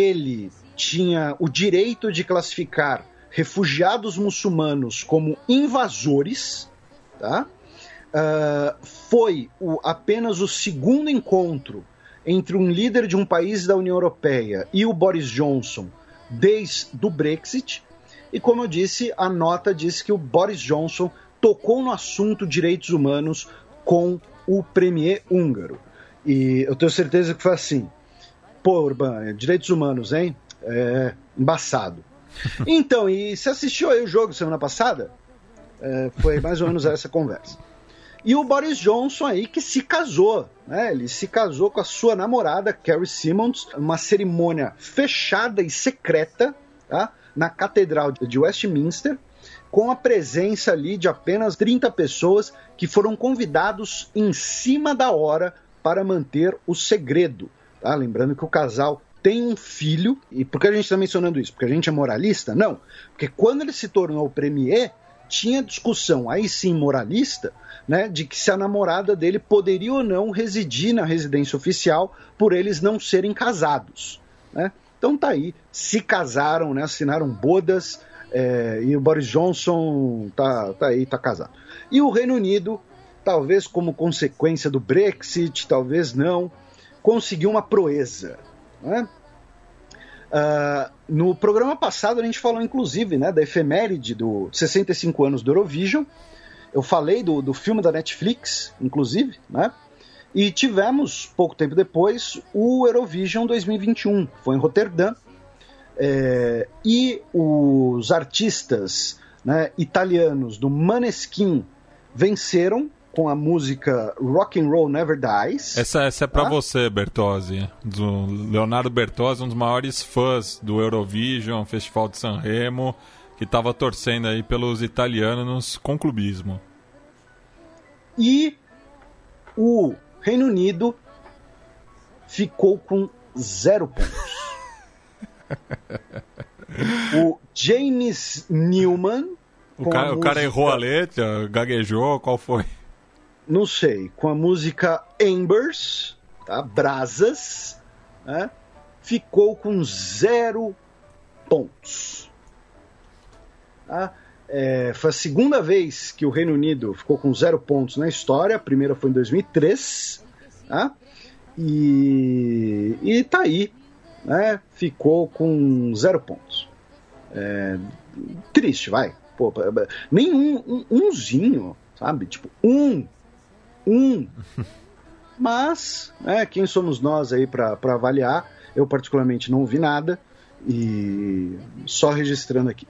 ele tinha o direito de classificar refugiados muçulmanos como invasores. Tá? Foi apenas o segundo encontro entre um líder de um país da União Europeia e o Boris Johnson desde o Brexit. E como eu disse, a nota diz que o Boris Johnson tocou no assunto direitos humanos com o premier húngaro. E eu tenho certeza que foi assim: pô, Urbano, direitos humanos, hein? É embaçado. Então, e você assistiu aí o jogo semana passada? É, foi mais ou menos essa conversa. E o Boris Johnson aí que se casou, né? Ele se casou com a sua namorada, Carrie Simmons, uma cerimônia fechada e secreta, tá? Na Catedral de Westminster, com a presença ali de apenas 30 pessoas que foram convidados em cima da hora para manter o segredo. Tá? Lembrando que o casal tem um filho. E por que a gente está mencionando isso? Porque a gente é moralista? Não. Porque quando ele se tornou premier, tinha discussão, aí sim moralista, né, de que se a namorada dele poderia ou não residir na residência oficial por eles não serem casados. Né? Então tá aí, se casaram, né, assinaram bodas, e o Boris Johnson tá aí, tá casado. E o Reino Unido, talvez como consequência do Brexit, talvez não, conseguiu uma proeza, né? No programa passado a gente falou inclusive, né, da efeméride do 65 anos do Eurovision. Eu falei do filme da Netflix, inclusive, né? E tivemos, pouco tempo depois, o Eurovision 2021, foi em Roterdã, e os artistas, né, italianos do Maneskin venceram com a música Rock and Roll Never Dies. Essa é pra você, Bertozzi. Do Leonardo Bertozzi, um dos maiores fãs do Eurovision, Festival de San Remo, que tava torcendo aí pelos italianos com clubismo. E o Reino Unido ficou com 0 pontos. O James Newman... O cara errou a letra, gaguejou, qual foi? Não sei, com a música Embers, tá? Brasas, né? Ficou com 0 pontos. Tá? Foi a segunda vez que o Reino Unido ficou com 0 pontos na história, a primeira foi em 2003, tá? E tá aí, né? Ficou com 0 pontos. Triste, vai. Pô, nem umzinho, sabe? Tipo, um. Mas, né, quem somos nós aí para avaliar? Eu particularmente não vi nada e só registrando aqui.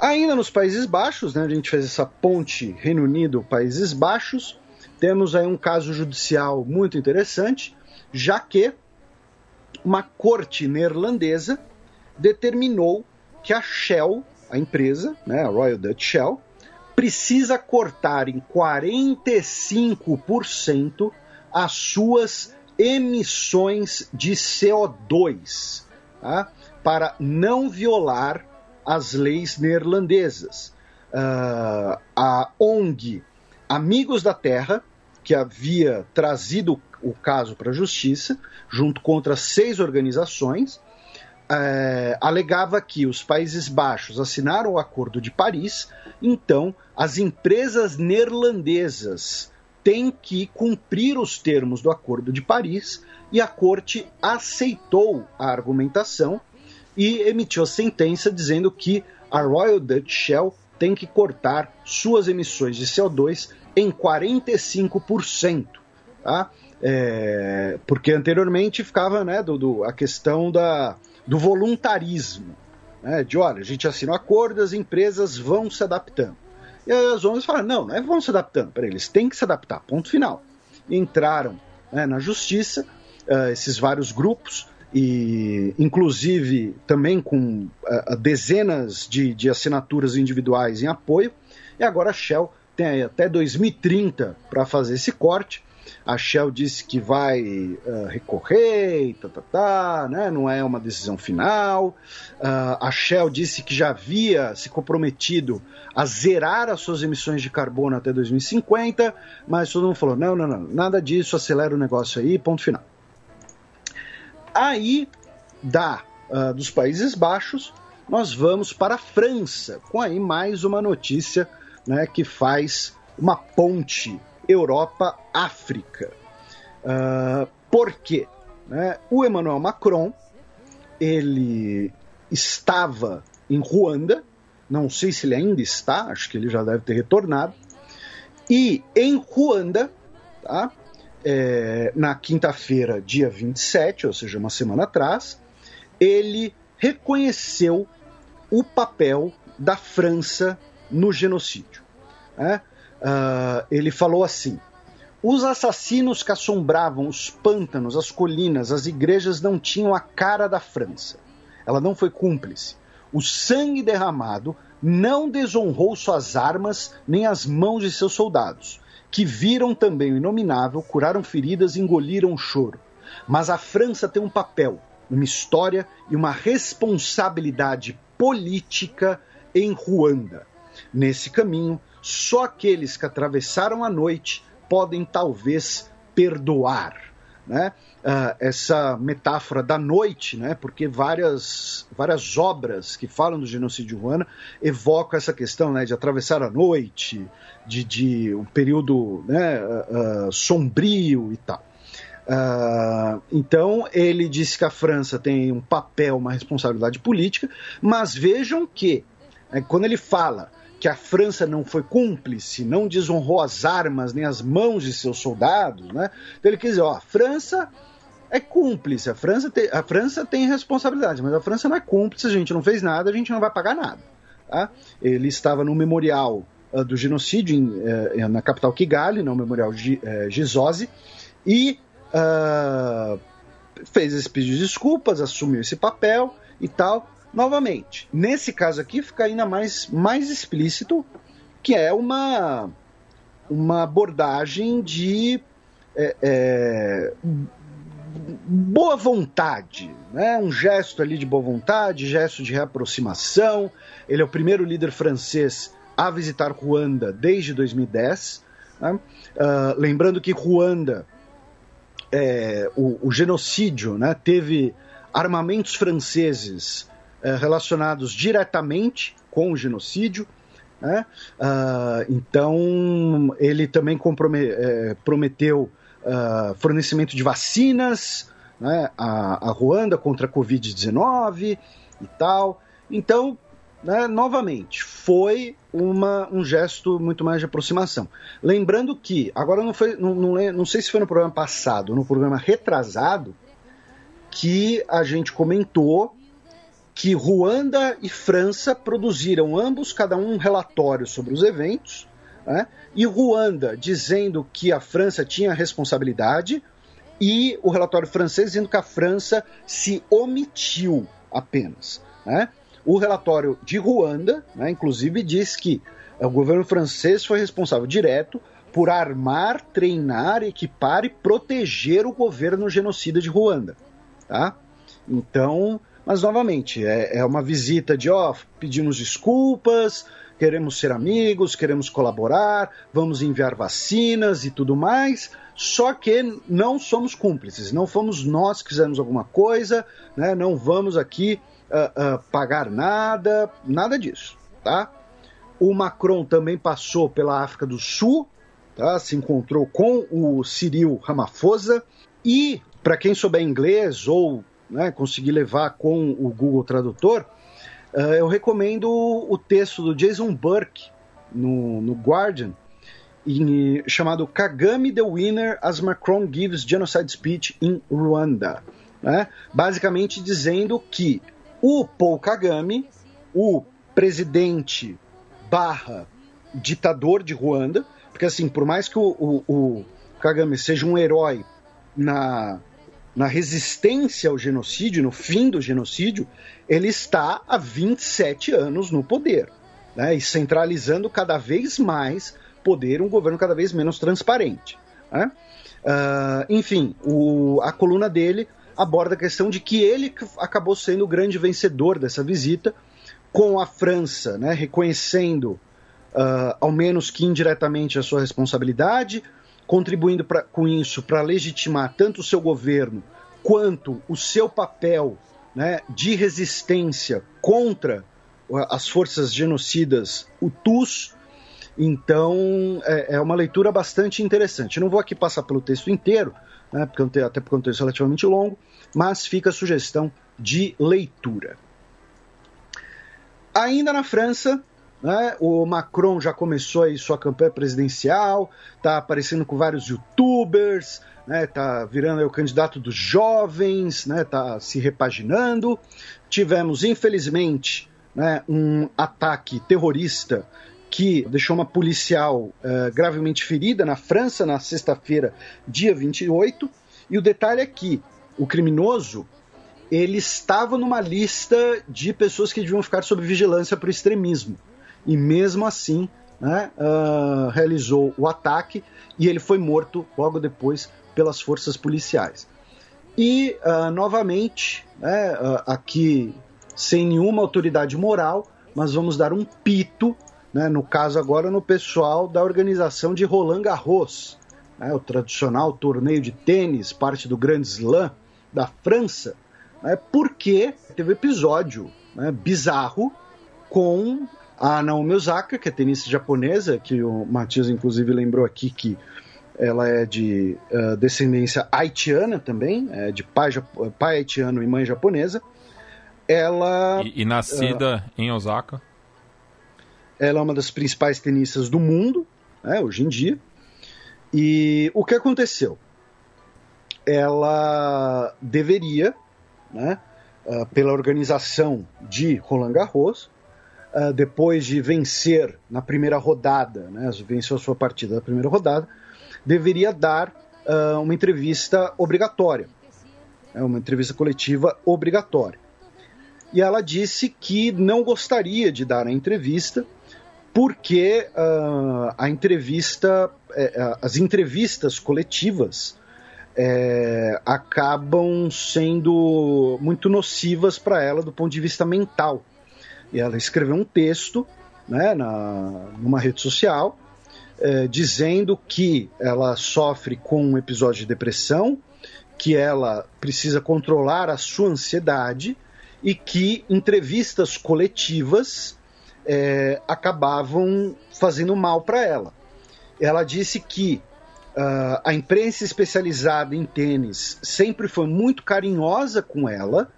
Ainda nos Países Baixos, né, a gente fez essa ponte Reino Unido-Países Baixos, temos aí um caso judicial muito interessante, já que uma corte neerlandesa determinou que a Shell, a empresa, né, a Royal Dutch Shell, precisa cortar em 45% as suas emissões de CO2, tá? Para não violar as leis neerlandesas. A ONG Amigos da Terra, que havia trazido o caso para a justiça, junto contra 6 organizações, alegava que os Países Baixos assinaram o Acordo de Paris, então as empresas neerlandesas têm que cumprir os termos do Acordo de Paris, e a corte aceitou a argumentação e emitiu a sentença dizendo que a Royal Dutch Shell tem que cortar suas emissões de CO2 em 45%. Tá? Porque anteriormente ficava, né, a questão do voluntarismo, né? De olha, a gente assinou acordo, as empresas vão se adaptando. E aí as ONGs falaram, não é vão se adaptando, eles têm que se adaptar, ponto final. Entraram, né, na justiça, esses vários grupos, e inclusive também com dezenas de assinaturas individuais em apoio, e agora a Shell tem aí até 2030 para fazer esse corte. A Shell disse que vai recorrer, né? Não é uma decisão final. A Shell disse que já havia se comprometido a zerar as suas emissões de carbono até 2050, mas todo mundo falou, não, nada disso, acelera o negócio aí, ponto final. Aí, dos Países Baixos, nós vamos para a França, com aí mais uma notícia, né, que faz uma ponte Europa-África. Por quê? Né? O Emmanuel Macron, ele estava em Ruanda, não sei se ele ainda está, acho que ele já deve ter retornado, e em Ruanda, tá? Na quinta-feira, dia 27, ou seja, uma semana atrás, ele reconheceu o papel da França no genocídio. Né? Ele falou assim: os assassinos que assombravam os pântanos, as colinas, as igrejas não tinham a cara da França. Ela não foi cúmplice. O sangue derramado não desonrou suas armas nem as mãos de seus soldados, que viram também o inominável, curaram feridas e engoliram o choro. Mas a França tem um papel, uma história e uma responsabilidade política em Ruanda. Nesse caminho, só aqueles que atravessaram a noite podem talvez perdoar, né? Essa metáfora da noite, né? Porque várias obras que falam do genocídio ruano evocam essa questão, né, de atravessar a noite, de um período, né, sombrio e tal. Então ele disse que a França tem um papel, uma responsabilidade política, mas vejam que, quando ele fala que a França não foi cúmplice, não desonrou as armas nem as mãos de seus soldados, né? Então ele quer dizer, ó, a França é cúmplice, a França tem responsabilidade, mas a França não é cúmplice, a gente não fez nada, a gente não vai pagar nada. Tá? Ele estava no memorial do genocídio na capital Kigali, no memorial Gizozi, e fez esse pedido de desculpas, assumiu esse papel e tal. Novamente, nesse caso aqui fica ainda mais explícito que é uma abordagem de boa vontade, né? Um gesto ali de boa vontade, gesto de reaproximação. Ele é o primeiro líder francês a visitar Ruanda desde 2010. Né? Lembrando que Ruanda, o genocídio, né, teve armamentos franceses relacionados diretamente com o genocídio, né? Então ele também prometeu fornecimento de vacinas, né, a Ruanda contra a Covid-19 e tal. Então, né, novamente, foi um gesto muito mais de aproximação. Lembrando que, agora não sei se foi no programa passado, no programa retrasado, que a gente comentou que Ruanda e França produziram ambos, cada um relatório sobre os eventos, né? E Ruanda dizendo que a França tinha responsabilidade e o relatório francês dizendo que a França se omitiu apenas. Né? O relatório de Ruanda, né, inclusive, diz que o governo francês foi responsável direto por armar, treinar, equipar e proteger o governo genocida de Ruanda. Tá? Então... Mas, novamente, é uma visita de, pedimos desculpas, queremos ser amigos, queremos colaborar, vamos enviar vacinas e tudo mais, só que não somos cúmplices, não fomos nós que fizemos alguma coisa, né, não vamos aqui pagar nada, nada disso, tá? O Macron também passou pela África do Sul, tá? Se encontrou com o Cyril Ramaphosa e, para quem souber inglês ou... Né, consegui levar com o Google Tradutor, eu recomendo o texto do Jason Burke no Guardian, chamado Kagame the Winner as Macron Gives Genocide Speech in Rwanda, né? Basicamente dizendo que o Paul Kagame, o presidente / ditador de Ruanda, porque assim, por mais que o Kagame seja um herói na resistência ao genocídio, no fim do genocídio, ele está há 27 anos no poder, né, e centralizando cada vez mais poder, um governo cada vez menos transparente. Né? Enfim, a coluna dele aborda a questão de que ele acabou sendo o grande vencedor dessa visita, com a França, né, reconhecendo, ao menos que indiretamente, a sua responsabilidade, contribuindo com isso para legitimar tanto o seu governo quanto o seu papel, né, de resistência contra as forças genocidas hutus. Então é uma leitura bastante interessante. Eu não vou aqui passar pelo texto inteiro, né, até porque é um texto relativamente longo, mas fica a sugestão de leitura. Ainda na França, né, o Macron já começou aí sua campanha presidencial, está aparecendo com vários youtubers, está virando aí o candidato dos jovens, está se repaginando. Tivemos, infelizmente, um ataque terrorista que deixou uma policial gravemente ferida na França na sexta-feira, dia 28. E o detalhe é que o criminoso ele estava numa lista de pessoas que deviam ficar sob vigilância por extremismo. E mesmo assim, realizou o ataque e ele foi morto logo depois pelas forças policiais. E, novamente, aqui sem nenhuma autoridade moral, mas vamos dar um pito, no caso agora no pessoal da organização de Roland Garros, o tradicional torneio de tênis, parte do Grand Slam da França, porque teve episódio bizarro com a Naomi Osaka, que é tenista japonesa, que o Matias inclusive lembrou aqui que ela é de descendência haitiana também, de pai haitiano e mãe japonesa. Ela, e nascida em Osaka. Ela é uma das principais tenistas do mundo, hoje em dia. E o que aconteceu? Ela deveria, pela organização de Roland Garros, depois de vencer na primeira rodada, venceu a sua partida na primeira rodada, deveria dar uma entrevista obrigatória, uma entrevista coletiva obrigatória. E ela disse que não gostaria de dar a entrevista porque as entrevistas coletivas acabam sendo muito nocivas para ela do ponto de vista mental. E ela escreveu um texto numa rede social dizendo que ela sofre com um episódio de depressão, que ela precisa controlar a sua ansiedade e que entrevistas coletivas acabavam fazendo mal para ela. Ela disse que a imprensa especializada em tênis sempre foi muito carinhosa com ela,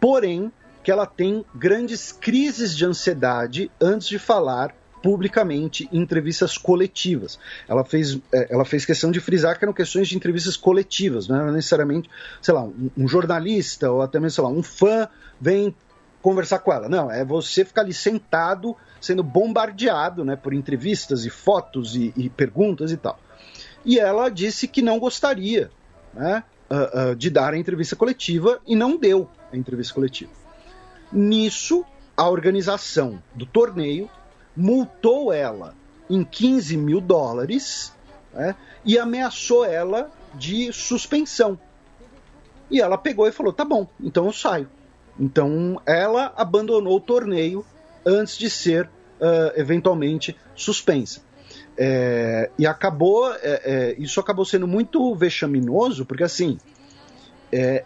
porém que ela tem grandes crises de ansiedade antes de falar publicamente em entrevistas coletivas. Ela fez questão de frisar que eram questões de entrevistas coletivas, não era necessariamente, um jornalista ou até mesmo, um fã vem conversar com ela. Não, é você ficar ali sentado, sendo bombardeado por entrevistas e fotos e perguntas e tal. E ela disse que não gostaria de dar a entrevista coletiva e não deu a entrevista coletiva. Nisso, a organização do torneio multou ela em $15.000 e ameaçou ela de suspensão. E ela pegou e falou, tá bom, então eu saio. Então ela abandonou o torneio antes de ser eventualmente suspensa. E acabou, isso acabou sendo muito vexaminoso, porque assim,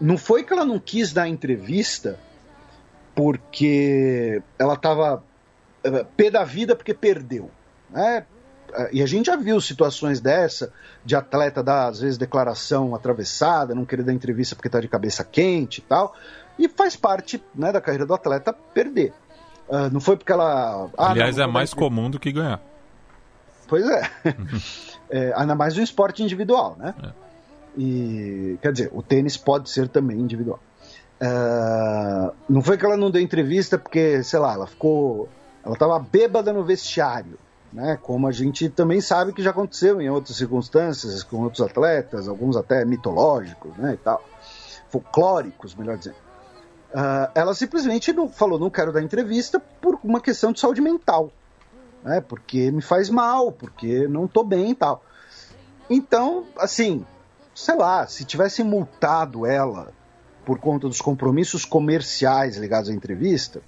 não foi que ela não quis dar entrevista porque ela estava pé da vida porque perdeu, E a gente já viu situações dessa, de atleta dar, às vezes, declaração atravessada, não querer dar entrevista porque está de cabeça quente e tal, e faz parte da carreira do atleta perder. Não foi porque ela... Aliás, é mais comum do que ganhar. Pois é. Ainda mais no esporte individual, E, quer dizer, o tênis pode ser também individual. Não foi que ela não deu entrevista porque, ela estava bêbada no vestiário, Como a gente também sabe que já aconteceu em outras circunstâncias, com outros atletas, alguns até mitológicos, e tal, folclóricos, melhor dizendo. Ela simplesmente falou, não quero dar entrevista por uma questão de saúde mental, porque me faz mal, porque não tô bem e tal. Então, assim, se tivessem multado ela por conta dos compromissos comerciais ligados à entrevista...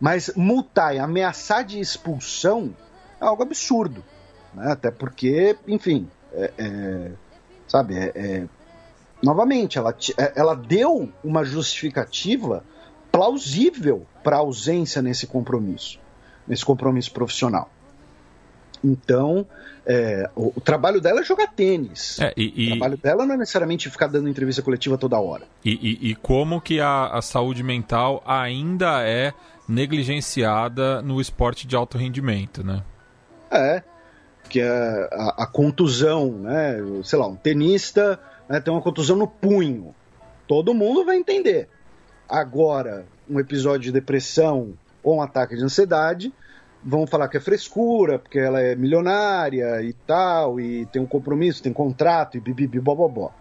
Mas multar e ameaçar de expulsão é algo absurdo, Até porque, enfim, novamente, ela deu uma justificativa plausível para a ausência nesse compromisso profissional. Então, o trabalho dela é jogar tênis. O trabalho dela não é necessariamente ficar dando entrevista coletiva toda hora. E como que a saúde mental ainda é negligenciada no esporte de alto rendimento, né? Que a contusão, né? Sei lá, um tenista, né, tem uma contusão no punho. Todo mundo vai entender. Agora, um episódio de depressão ou um ataque de ansiedade, vão falar que é frescura, porque ela é milionária e tal, e tem um compromisso, tem contrato, e bibibi, bobobó.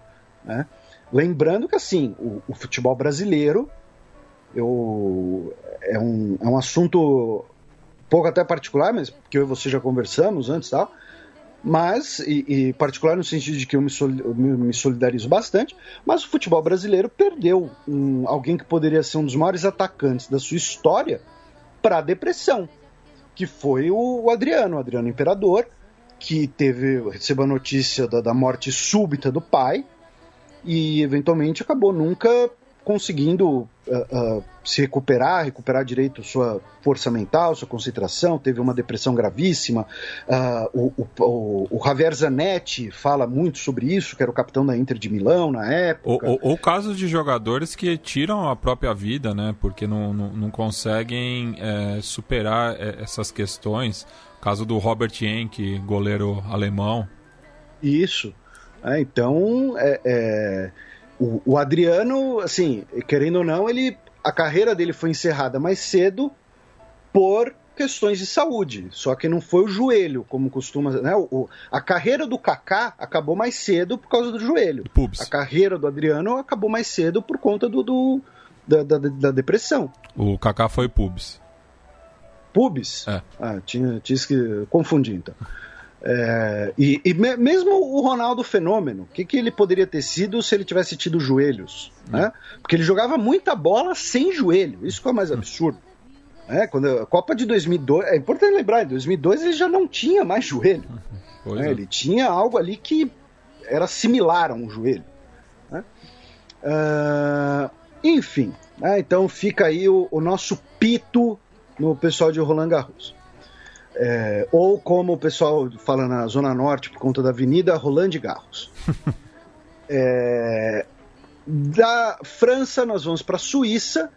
Né? Lembrando que, assim, o futebol brasileiro é um assunto pouco até particular, mas que eu e você já conversamos antes e tal, mas, e particular no sentido de que eu me solidarizo bastante, mas o futebol brasileiro perdeu alguém que poderia ser um dos maiores atacantes da sua história para a depressão, que foi o Adriano Imperador, que recebeu a notícia da morte súbita do pai e eventualmente acabou nunca conseguindo se recuperar direito sua força mental, sua concentração, teve uma depressão gravíssima. O Javier Zanetti fala muito sobre isso, que era o capitão da Inter de Milão na época. Ou casos de jogadores que tiram a própria vida, né? Porque não conseguem superar essas questões. O caso do Robert Henke, goleiro alemão. Isso. O Adriano, assim, querendo ou não, a carreira dele foi encerrada mais cedo por questões de saúde, só que não foi o joelho, como costuma, né? A carreira do Kaká acabou mais cedo por causa do joelho. A carreira do Adriano acabou mais cedo por conta da depressão. O Kaká foi pubis. Pubis? É. Ah, tinha que confundir, então. Mesmo o Ronaldo Fenômeno, o que ele poderia ter sido se ele tivesse tido joelhos, né? Porque ele jogava muita bola sem joelho, isso que é mais absurdo, né? Quando a Copa de 2002, é importante lembrar, em 2002 ele já não tinha mais joelho, né? Ele tinha algo ali que era similar a um joelho, né? Enfim, né? Então fica aí o nosso pito no pessoal de Roland Garros. Ou como o pessoal fala na Zona Norte por conta da Avenida Roland Garros. Da França nós vamos para a Suíça,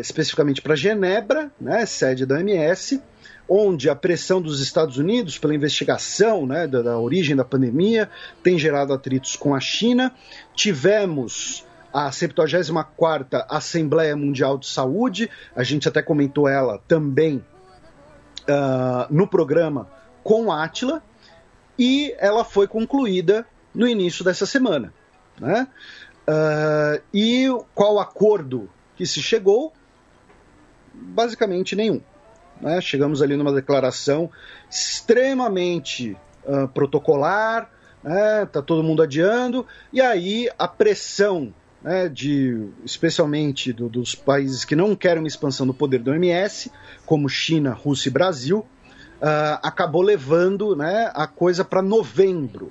especificamente para Genebra, né, sede da OMS, onde a pressão dos Estados Unidos pela investigação, né, da origem da pandemia tem gerado atritos com a China. Tivemos a 74ª Assembleia Mundial de Saúde, a gente até comentou ela também no programa com Átila, e ela foi concluída no início dessa semana, né? E qual acordo que se chegou? Basicamente nenhum, né? Chegamos ali numa declaração extremamente protocolar, né? Tá todo mundo adiando, e aí a pressão, né, especialmente dos países que não querem uma expansão do poder da OMS, como China, Rússia e Brasil, acabou levando, né, a coisa para novembro,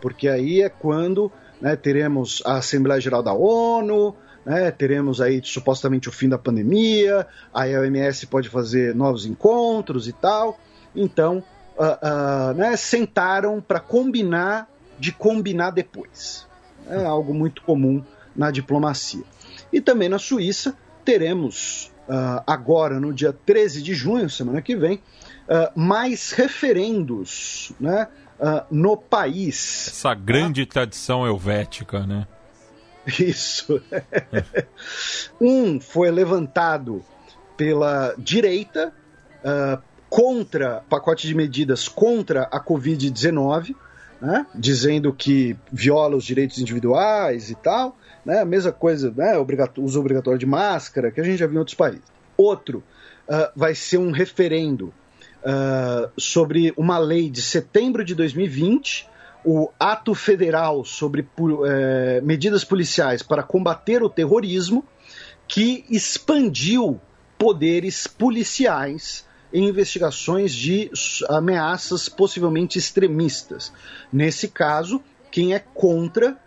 porque aí é quando, né, teremos a Assembleia Geral da ONU, né, teremos aí supostamente o fim da pandemia, aí a OMS pode fazer novos encontros e tal. Então, né, sentaram para combinar depois. É algo muito comum na diplomacia. E também na Suíça teremos agora no dia 13 de junho, semana que vem, mais referendos, né, no país. Essa grande tradição helvética, né? Isso. Um foi levantado pela direita contra pacote de medidas contra a Covid-19, né, dizendo que viola os direitos individuais e tal, né, a mesma coisa, né, uso obrigatório de máscara, que a gente já viu em outros países. Outro vai ser um referendo sobre uma lei de setembro de 2020, o Ato Federal sobre medidas policiais para combater o terrorismo, que expandiu poderes policiais em investigações de ameaças possivelmente extremistas. Nesse caso, quem é contra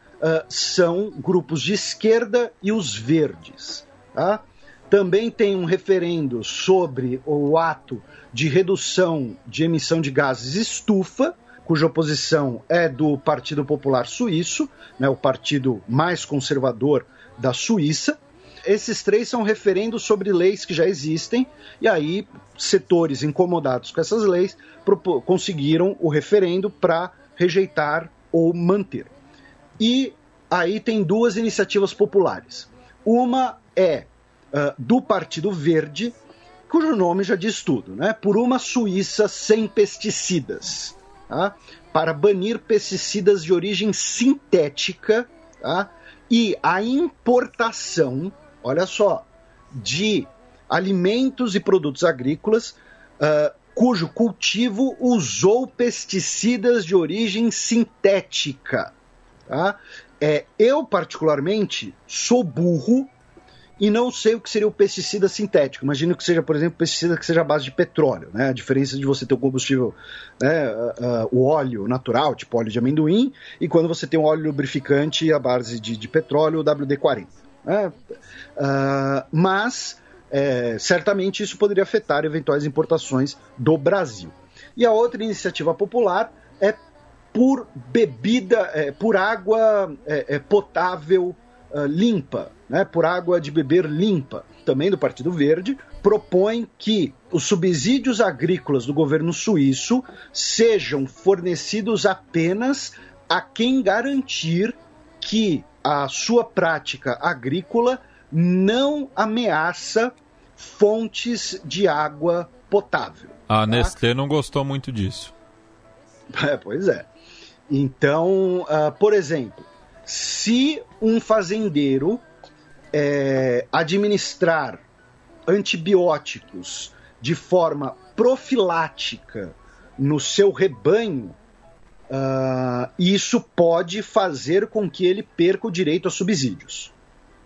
são grupos de esquerda e os Verdes, tá? Também tem um referendo sobre o ato de redução de emissão de gases estufa, cuja oposição é do Partido Popular Suíço, né, o partido mais conservador da Suíça. Esses três são referendos sobre leis que já existem, e aí setores incomodados com essas leis conseguiram o referendo para rejeitar ou manter. E aí tem duas iniciativas populares. Uma é do Partido Verde, cujo nome já diz tudo, né? Por uma Suíça sem pesticidas, tá? Para banir pesticidas de origem sintética, tá? E a importação, olha só, de alimentos e produtos agrícolas cujo cultivo usou pesticidas de origem sintética. Tá? Eu, particularmente, sou burro e não sei o que seria o pesticida sintético. Imagino que seja, por exemplo, pesticida que seja à base de petróleo, né? A diferença de você ter o combustível, né, o óleo natural, tipo óleo de amendoim, e quando você tem um óleo lubrificante à base de petróleo, o WD-40. Né? Mas certamente isso poderia afetar eventuais importações do Brasil. E a outra iniciativa popular é por bebida, por água potável limpa, né, por água de beber limpa, também do Partido Verde, propõe que os subsídios agrícolas do governo suíço sejam fornecidos apenas a quem garantir que a sua prática agrícola não ameaça fontes de água potável. A Nestlé não gostou muito disso. Pois é. Então, por exemplo, se um fazendeiro administrar antibióticos de forma profilática no seu rebanho, isso pode fazer com que ele perca o direito a subsídios.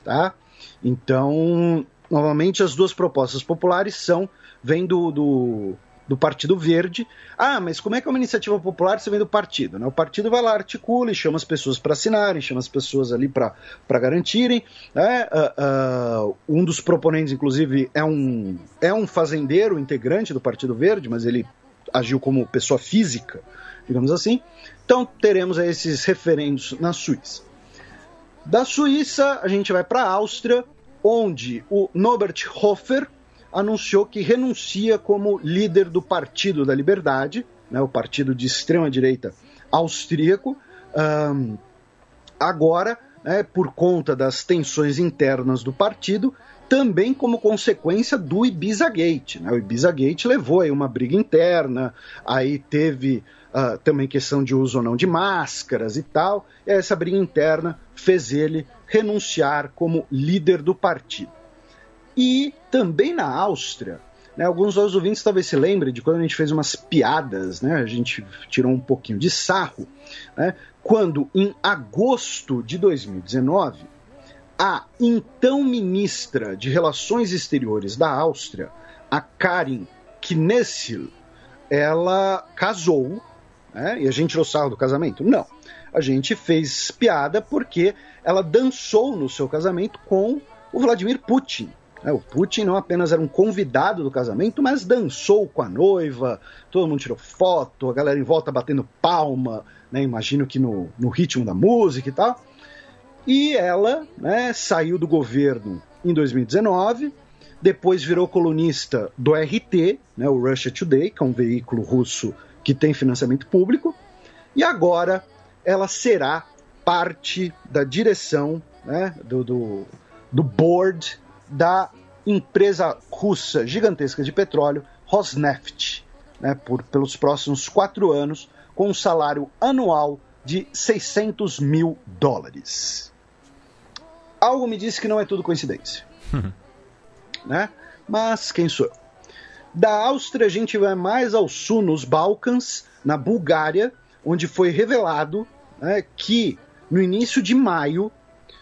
Tá? Então, novamente, as duas propostas populares vêm do Partido Verde. Ah, mas como é que é uma iniciativa popular se vem do partido? Né? O partido vai lá, articula e chama as pessoas para assinarem, chama as pessoas ali para garantirem. Né? Um dos proponentes, inclusive, é um fazendeiro integrante do Partido Verde, mas ele agiu como pessoa física, digamos assim. Então, teremos aí esses referendos na Suíça. Da Suíça, a gente vai para a Áustria, onde o Norbert Hofer anunciou que renuncia como líder do Partido da Liberdade, né, o partido de extrema-direita austríaco, agora, né, por conta das tensões internas do partido, também como consequência do Ibiza Gate. Né? O Ibiza Gate levou aí uma briga interna, aí teve também questão de uso ou não de máscaras e tal, e essa briga interna fez ele renunciar como líder do partido. E também na Áustria, né, alguns dos ouvintes talvez se lembrem de quando a gente fez umas piadas, né, a gente tirou um pouquinho de sarro, né, quando em agosto de 2019, a então ministra de Relações Exteriores da Áustria, a Karin Knessel, ela casou, né, e a gente tirou sarro do casamento? Não, a gente fez piada porque ela dançou no seu casamento com o Vladimir Putin. O Putin não apenas era um convidado do casamento, mas dançou com a noiva, todo mundo tirou foto, a galera em volta batendo palma, né, imagino que no ritmo da música e tal. E ela, né, saiu do governo em 2019, depois virou colunista do RT, né, o Russia Today, que é um veículo russo que tem financiamento público, e agora ela será parte da direção, né, do board da empresa russa gigantesca de petróleo, Rosneft, né, pelos próximos 4 anos, com um salário anual de $600 mil. Algo me diz que não é tudo coincidência. Né? Mas quem sou eu? Da Áustria, a gente vai mais ao sul, nos Balcãs, na Bulgária, onde foi revelado, né, que no início de maio,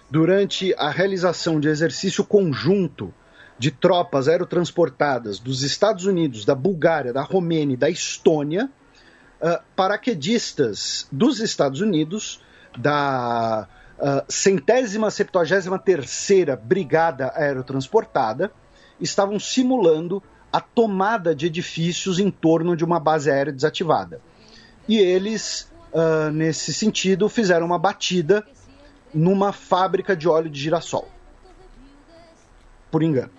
durante a realização de exercício conjunto de tropas aerotransportadas dos Estados Unidos, da Bulgária, da Romênia e da Estônia, paraquedistas dos Estados Unidos, da 173ª Brigada Aerotransportada, estavam simulando a tomada de edifícios em torno de uma base aérea desativada. E eles, nesse sentido, fizeram uma batida numa fábrica de óleo de girassol. Por engano.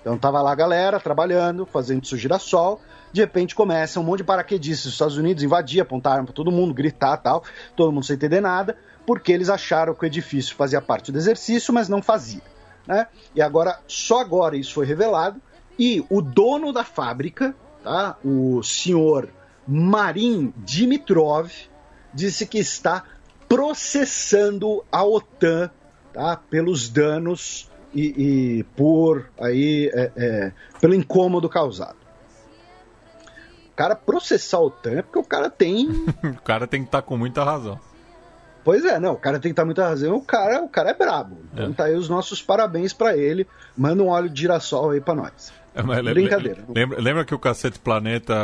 Então tava lá a galera trabalhando, fazendo isso girassol, de repente começa um monte de paraquedistas dos Estados Unidos invadir, apontar arma pra todo mundo, gritar tal, todo mundo sem entender nada, porque eles acharam que o edifício fazia parte do exercício, mas não fazia, né? E agora, só agora isso foi revelado, e o dono da fábrica, tá? O senhor Marin Dimitrov, disse que está processando a OTAN, tá? Pelos danos e por aí, pelo incômodo causado. O cara processar a OTAN é porque o cara tem... o cara tem que estar com muita razão. Pois é, não, o cara tem que estar com muita razão, o cara é brabo. Então tá aí os nossos parabéns pra ele, manda um óleo de girassol aí pra nós. Brincadeira. Lembra que o Cacete Planeta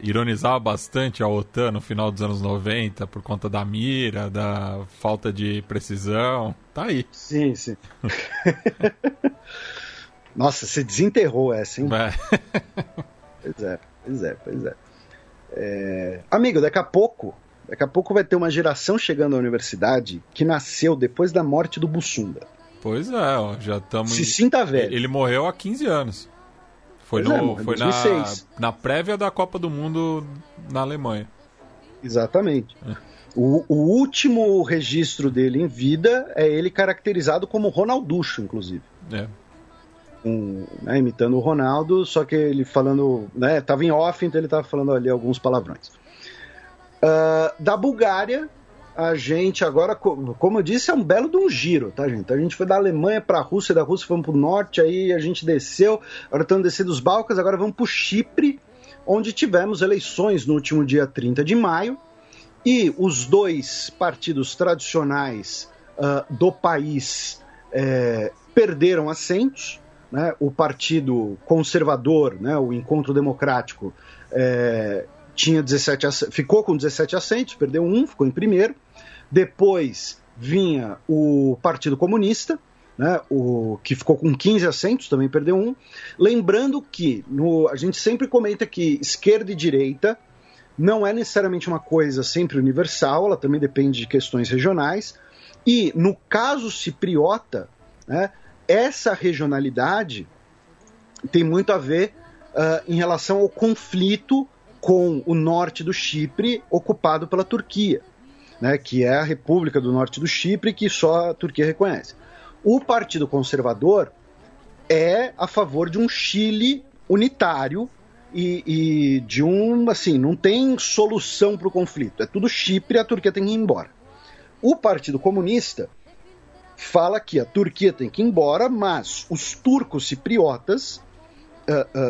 ironizava bastante a OTAN no final dos anos 90 por conta da mira, da falta de precisão? Tá aí. Sim, sim. Nossa, você desenterrou essa, hein? É. Pois é. Amigo, daqui a pouco vai ter uma geração chegando à universidade que nasceu depois da morte do Bussunda. Pois é, ó, já estamos... Se sinta velho. Ele morreu há 15 anos. Foi 2006. Na prévia da Copa do Mundo na Alemanha. Exatamente. É. O último registro dele em vida é ele caracterizado como Ronalducho, inclusive. É. Imitando o Ronaldo, só que ele falando... né, tava em off, então ele tava falando ali alguns palavrões. Da Bulgária... A gente agora, como eu disse, é um belo de um giro, tá, gente? A gente foi da Alemanha para a Rússia, da Rússia fomos para o norte, aí a gente desceu, agora estamos descendo os Balcãs, agora vamos para o Chipre, onde tivemos eleições no último dia 30 de maio, e os dois partidos tradicionais do país perderam assentos, né? O Partido Conservador, né? O Encontro Democrático, tinha 17, ficou com 17 assentos, perdeu um, ficou em primeiro. Depois vinha o Partido Comunista, né, que ficou com 15 assentos, também perdeu um. Lembrando que a gente sempre comenta que esquerda e direita não é necessariamente uma coisa sempre universal, ela também depende de questões regionais. E no caso cipriota, né, essa regionalidade tem muito a ver em relação ao conflito com o norte do Chipre ocupado pela Turquia, né, que é a República do Norte do Chipre, que só a Turquia reconhece. O Partido Conservador é a favor de um Chile unitário e de um, assim, não tem solução para o conflito, é tudo Chipre e a Turquia tem que ir embora. O Partido Comunista fala que a Turquia tem que ir embora, mas os turcos cipriotas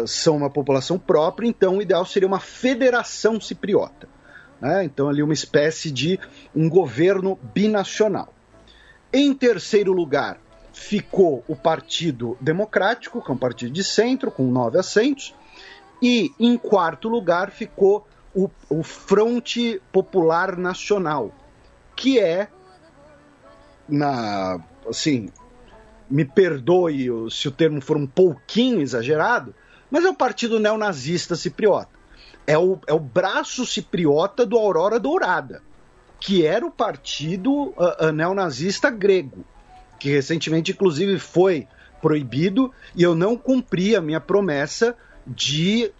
são uma população própria, então o ideal seria uma federação cipriota, né? Então ali uma espécie de um governo binacional. Em terceiro lugar ficou o Partido Democrático, que é um partido de centro, com 9 assentos, e em quarto lugar ficou o Fronte Popular Nacional, que é, assim... me perdoe se o termo for um pouquinho exagerado, mas é o partido neonazista cipriota. É o braço cipriota do Aurora Dourada, que era o partido neonazista grego, que recentemente, inclusive, foi proibido, e eu não cumpri a minha promessa de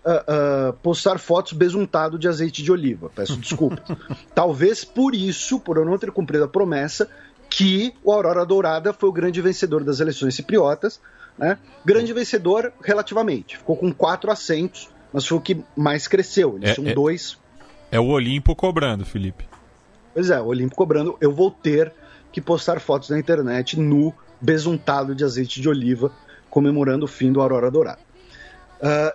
postar fotos besuntado de azeite de oliva. Peço desculpas. Talvez por isso, por eu não ter cumprido a promessa, que o Aurora Dourada foi o grande vencedor das eleições cipriotas, né? Grande vencedor relativamente, ficou com 4 assentos, mas foi o que mais cresceu, eles são 2. É o Olimpo cobrando, Felipe. Pois é, o Olimpo cobrando, eu vou ter que postar fotos na internet nu, besuntado de azeite de oliva, comemorando o fim do Aurora Dourada.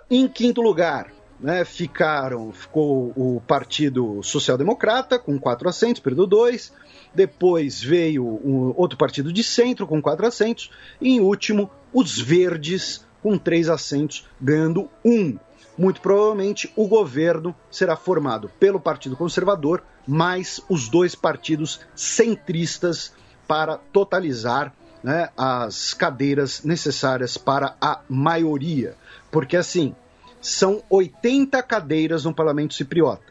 Em quinto lugar, né, ficou o Partido Social Democrata, com 4 assentos, perdeu 2, depois veio um outro partido de centro com 4 assentos, e em último, os Verdes com 3 assentos, ganhando 1. Muito provavelmente o governo será formado pelo Partido Conservador, mais os dois partidos centristas para totalizar né, as cadeiras necessárias para a maioria. Porque, assim, são 80 cadeiras no parlamento cipriota,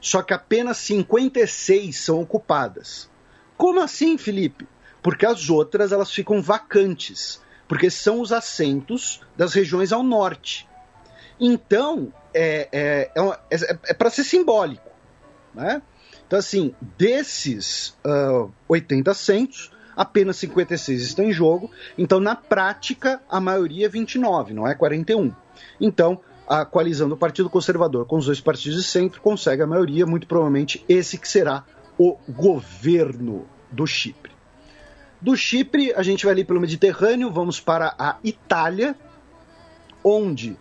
só que apenas 56 são ocupadas. Como assim, Felipe? Porque as outras elas ficam vacantes, porque são os assentos das regiões ao norte. Então, é para ser simbólico, né? Então, assim, desses 80 assentos, apenas 56 estão em jogo. Então, na prática, a maioria é 29, não é 41. Então, a coalizão do Partido Conservador com os dois partidos de centro consegue a maioria, muito provavelmente esse que será o governo do Chipre. Do Chipre, a gente vai ali pelo Mediterrâneo, vamos para a Itália, onde,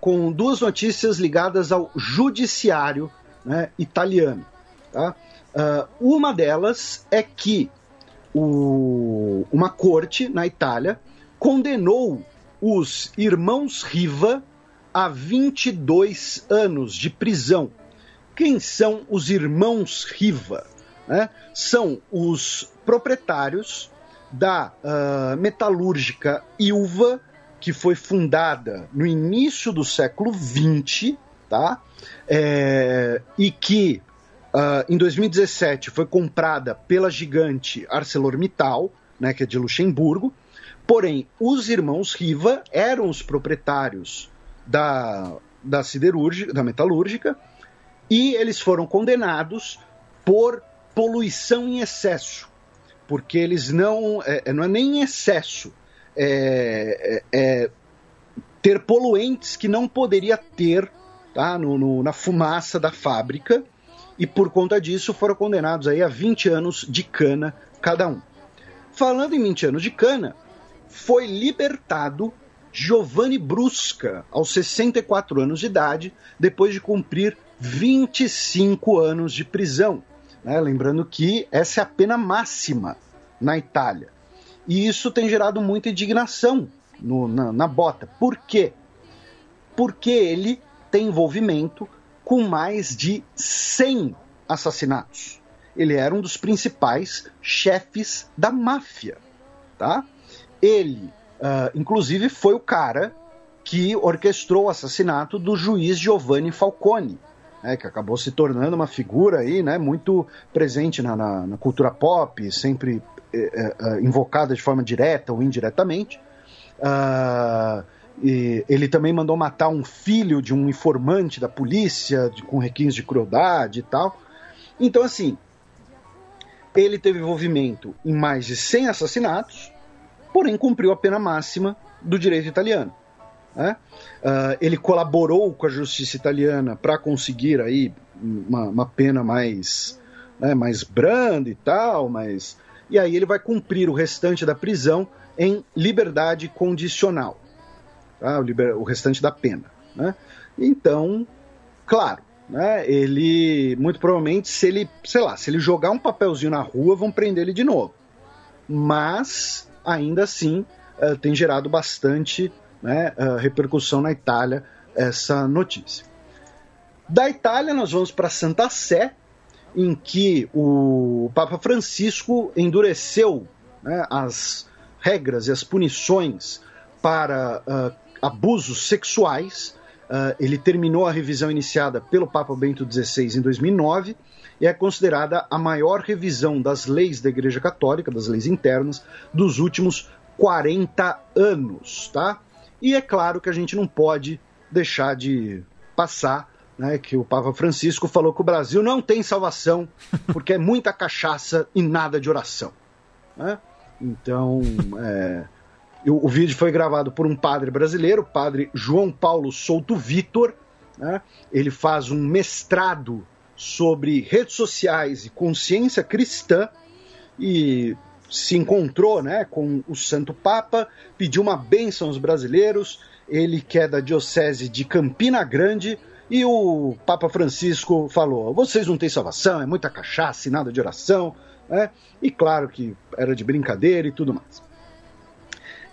com duas notícias ligadas ao judiciário, né, italiano. Tá? Uma delas é que uma corte na Itália condenou os irmãos Riva a 22 anos de prisão. Quem são os irmãos Riva? Né? São os proprietários da metalúrgica Ilva, que foi fundada no início do século XX, tá? E que em 2017 foi comprada pela gigante ArcelorMittal, né, que é de Luxemburgo. Porém, os irmãos Riva eram os proprietários da metalúrgica, e eles foram condenados por poluição em excesso, porque eles não é nem em excesso, ter poluentes que não poderia ter, tá, na fumaça da fábrica, e por conta disso foram condenados aí a 20 anos de cana cada um. Falando em 20 anos de cana, foi libertado Giovanni Brusca aos 64 anos de idade, depois de cumprir 25 anos de prisão. Né? Lembrando que essa é a pena máxima na Itália. E isso tem gerado muita indignação na bota. Por quê? Porque ele tem envolvimento com mais de 100 assassinatos. Ele era um dos principais chefes da máfia. Tá? Ele, inclusive, foi o cara que orquestrou o assassinato do juiz Giovanni Falcone, né, que acabou se tornando uma figura aí, né, muito presente na cultura pop, sempre invocada de forma direta ou indiretamente. E ele também mandou matar um filho de um informante da polícia, com requintes de crueldade e tal. Então, assim, ele teve envolvimento em mais de 100 assassinatos, porém cumpriu a pena máxima do direito italiano, né? Ele colaborou com a justiça italiana para conseguir aí uma pena mais, né, mais branda e tal, mas... E aí ele vai cumprir o restante da prisão em liberdade condicional. Ah, o restante da pena, né? Então, claro, né, ele, muito provavelmente, se ele jogar um papelzinho na rua, vão prender ele de novo. Mas, ainda assim, tem gerado bastante, né, repercussão na Itália essa notícia. Da Itália, nós vamos para Santa Sé, em que o Papa Francisco endureceu, né, as regras e as punições para abusos sexuais. Ele terminou a revisão iniciada pelo Papa Bento XVI em 2009 e é considerada a maior revisão das leis da Igreja Católica, das leis internas, dos últimos 40 anos. Tá? E é claro que a gente não pode deixar de passar, né, que o Papa Francisco falou que o Brasil não tem salvação porque é muita cachaça e nada de oração. Né? Então... O vídeo foi gravado por um padre brasileiro, o padre João Paulo Souto Vitor, né? Ele faz um mestrado sobre redes sociais e consciência cristã e se encontrou, né, com o Santo Papa, pediu uma bênção aos brasileiros, ele que é da diocese de Campina Grande, e o Papa Francisco falou: vocês não têm salvação, é muita cachaça e nada de oração, né? E claro que era de brincadeira e tudo mais.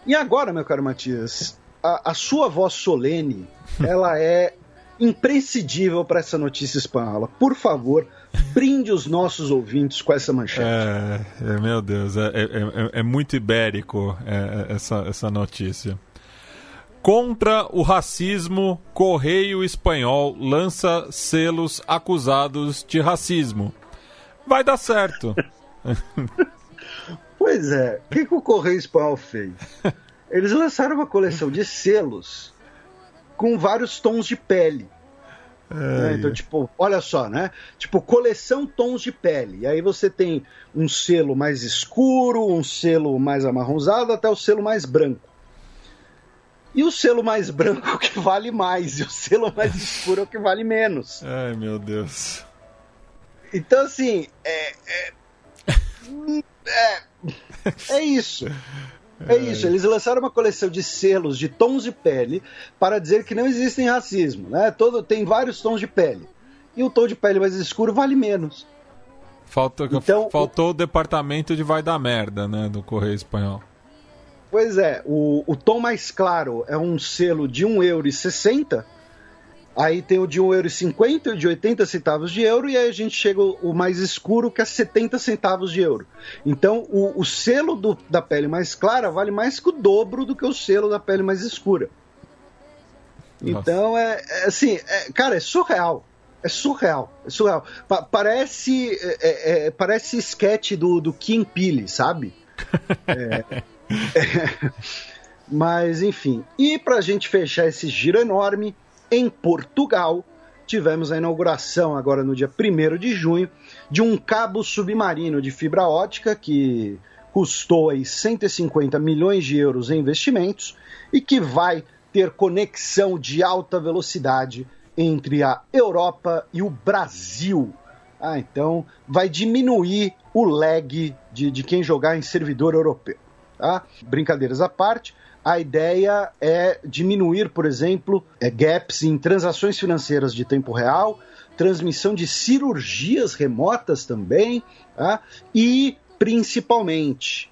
E agora, meu caro Matias, a sua voz solene, ela é imprescindível para essa notícia espanhola. Por favor, brinde os nossos ouvintes com essa manchete. Meu Deus, é muito ibérico essa notícia. Contra o racismo, Correio Espanhol lança selos acusados de racismo. Vai dar certo. Pois é, o que o Correio Espanhol fez? Eles lançaram uma coleção de selos com vários tons de pele. Né? Então, tipo, olha só, né? Tipo, coleção tons de pele. E aí você tem um selo mais escuro, um selo mais amarronzado, até o selo mais branco. E o selo mais branco é o que vale mais, e o selo mais escuro é o que vale menos. Ai, meu Deus. Então, assim, isso. É isso, eles lançaram uma coleção de selos de tons de pele para dizer que não existem racismo, né? Tem vários tons de pele. E o tom de pele mais escuro vale menos. Faltou o departamento de vai dar merda, né, do Correio Espanhol. Pois é, o tom mais claro é um selo de €1,60, aí tem o de €1,50, o de 80 centavos de euro, e aí a gente chega o mais escuro, que é 70 centavos de euro. Então, o selo da pele mais clara vale mais que o dobro do que o selo da pele mais escura. Nossa. Então, cara, é surreal. Parece sketch do Kim Pili, sabe? Mas enfim, e pra gente fechar esse giro enorme, em Portugal tivemos a inauguração agora no dia 1º de junho de um cabo submarino de fibra ótica que custou aí 150 milhões de euros em investimentos e que vai ter conexão de alta velocidade entre a Europa e o Brasil. Então vai diminuir o lag de quem jogar em servidor europeu. Tá? Brincadeiras à parte, a ideia é diminuir, por exemplo, gaps em transações financeiras de tempo real, transmissão de cirurgias remotas também, tá? E, principalmente,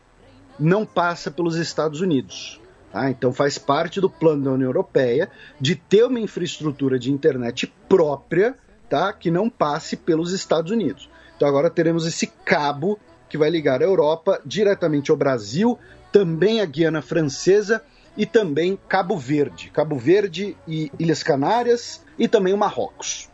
não passa pelos Estados Unidos. Tá? Então faz parte do plano da União Europeia de ter uma infraestrutura de internet própria, tá? Que não passe pelos Estados Unidos. Então agora teremos esse cabo que vai ligar a Europa diretamente ao Brasil, também a Guiana Francesa e também Cabo Verde e Ilhas Canárias e também o Marrocos.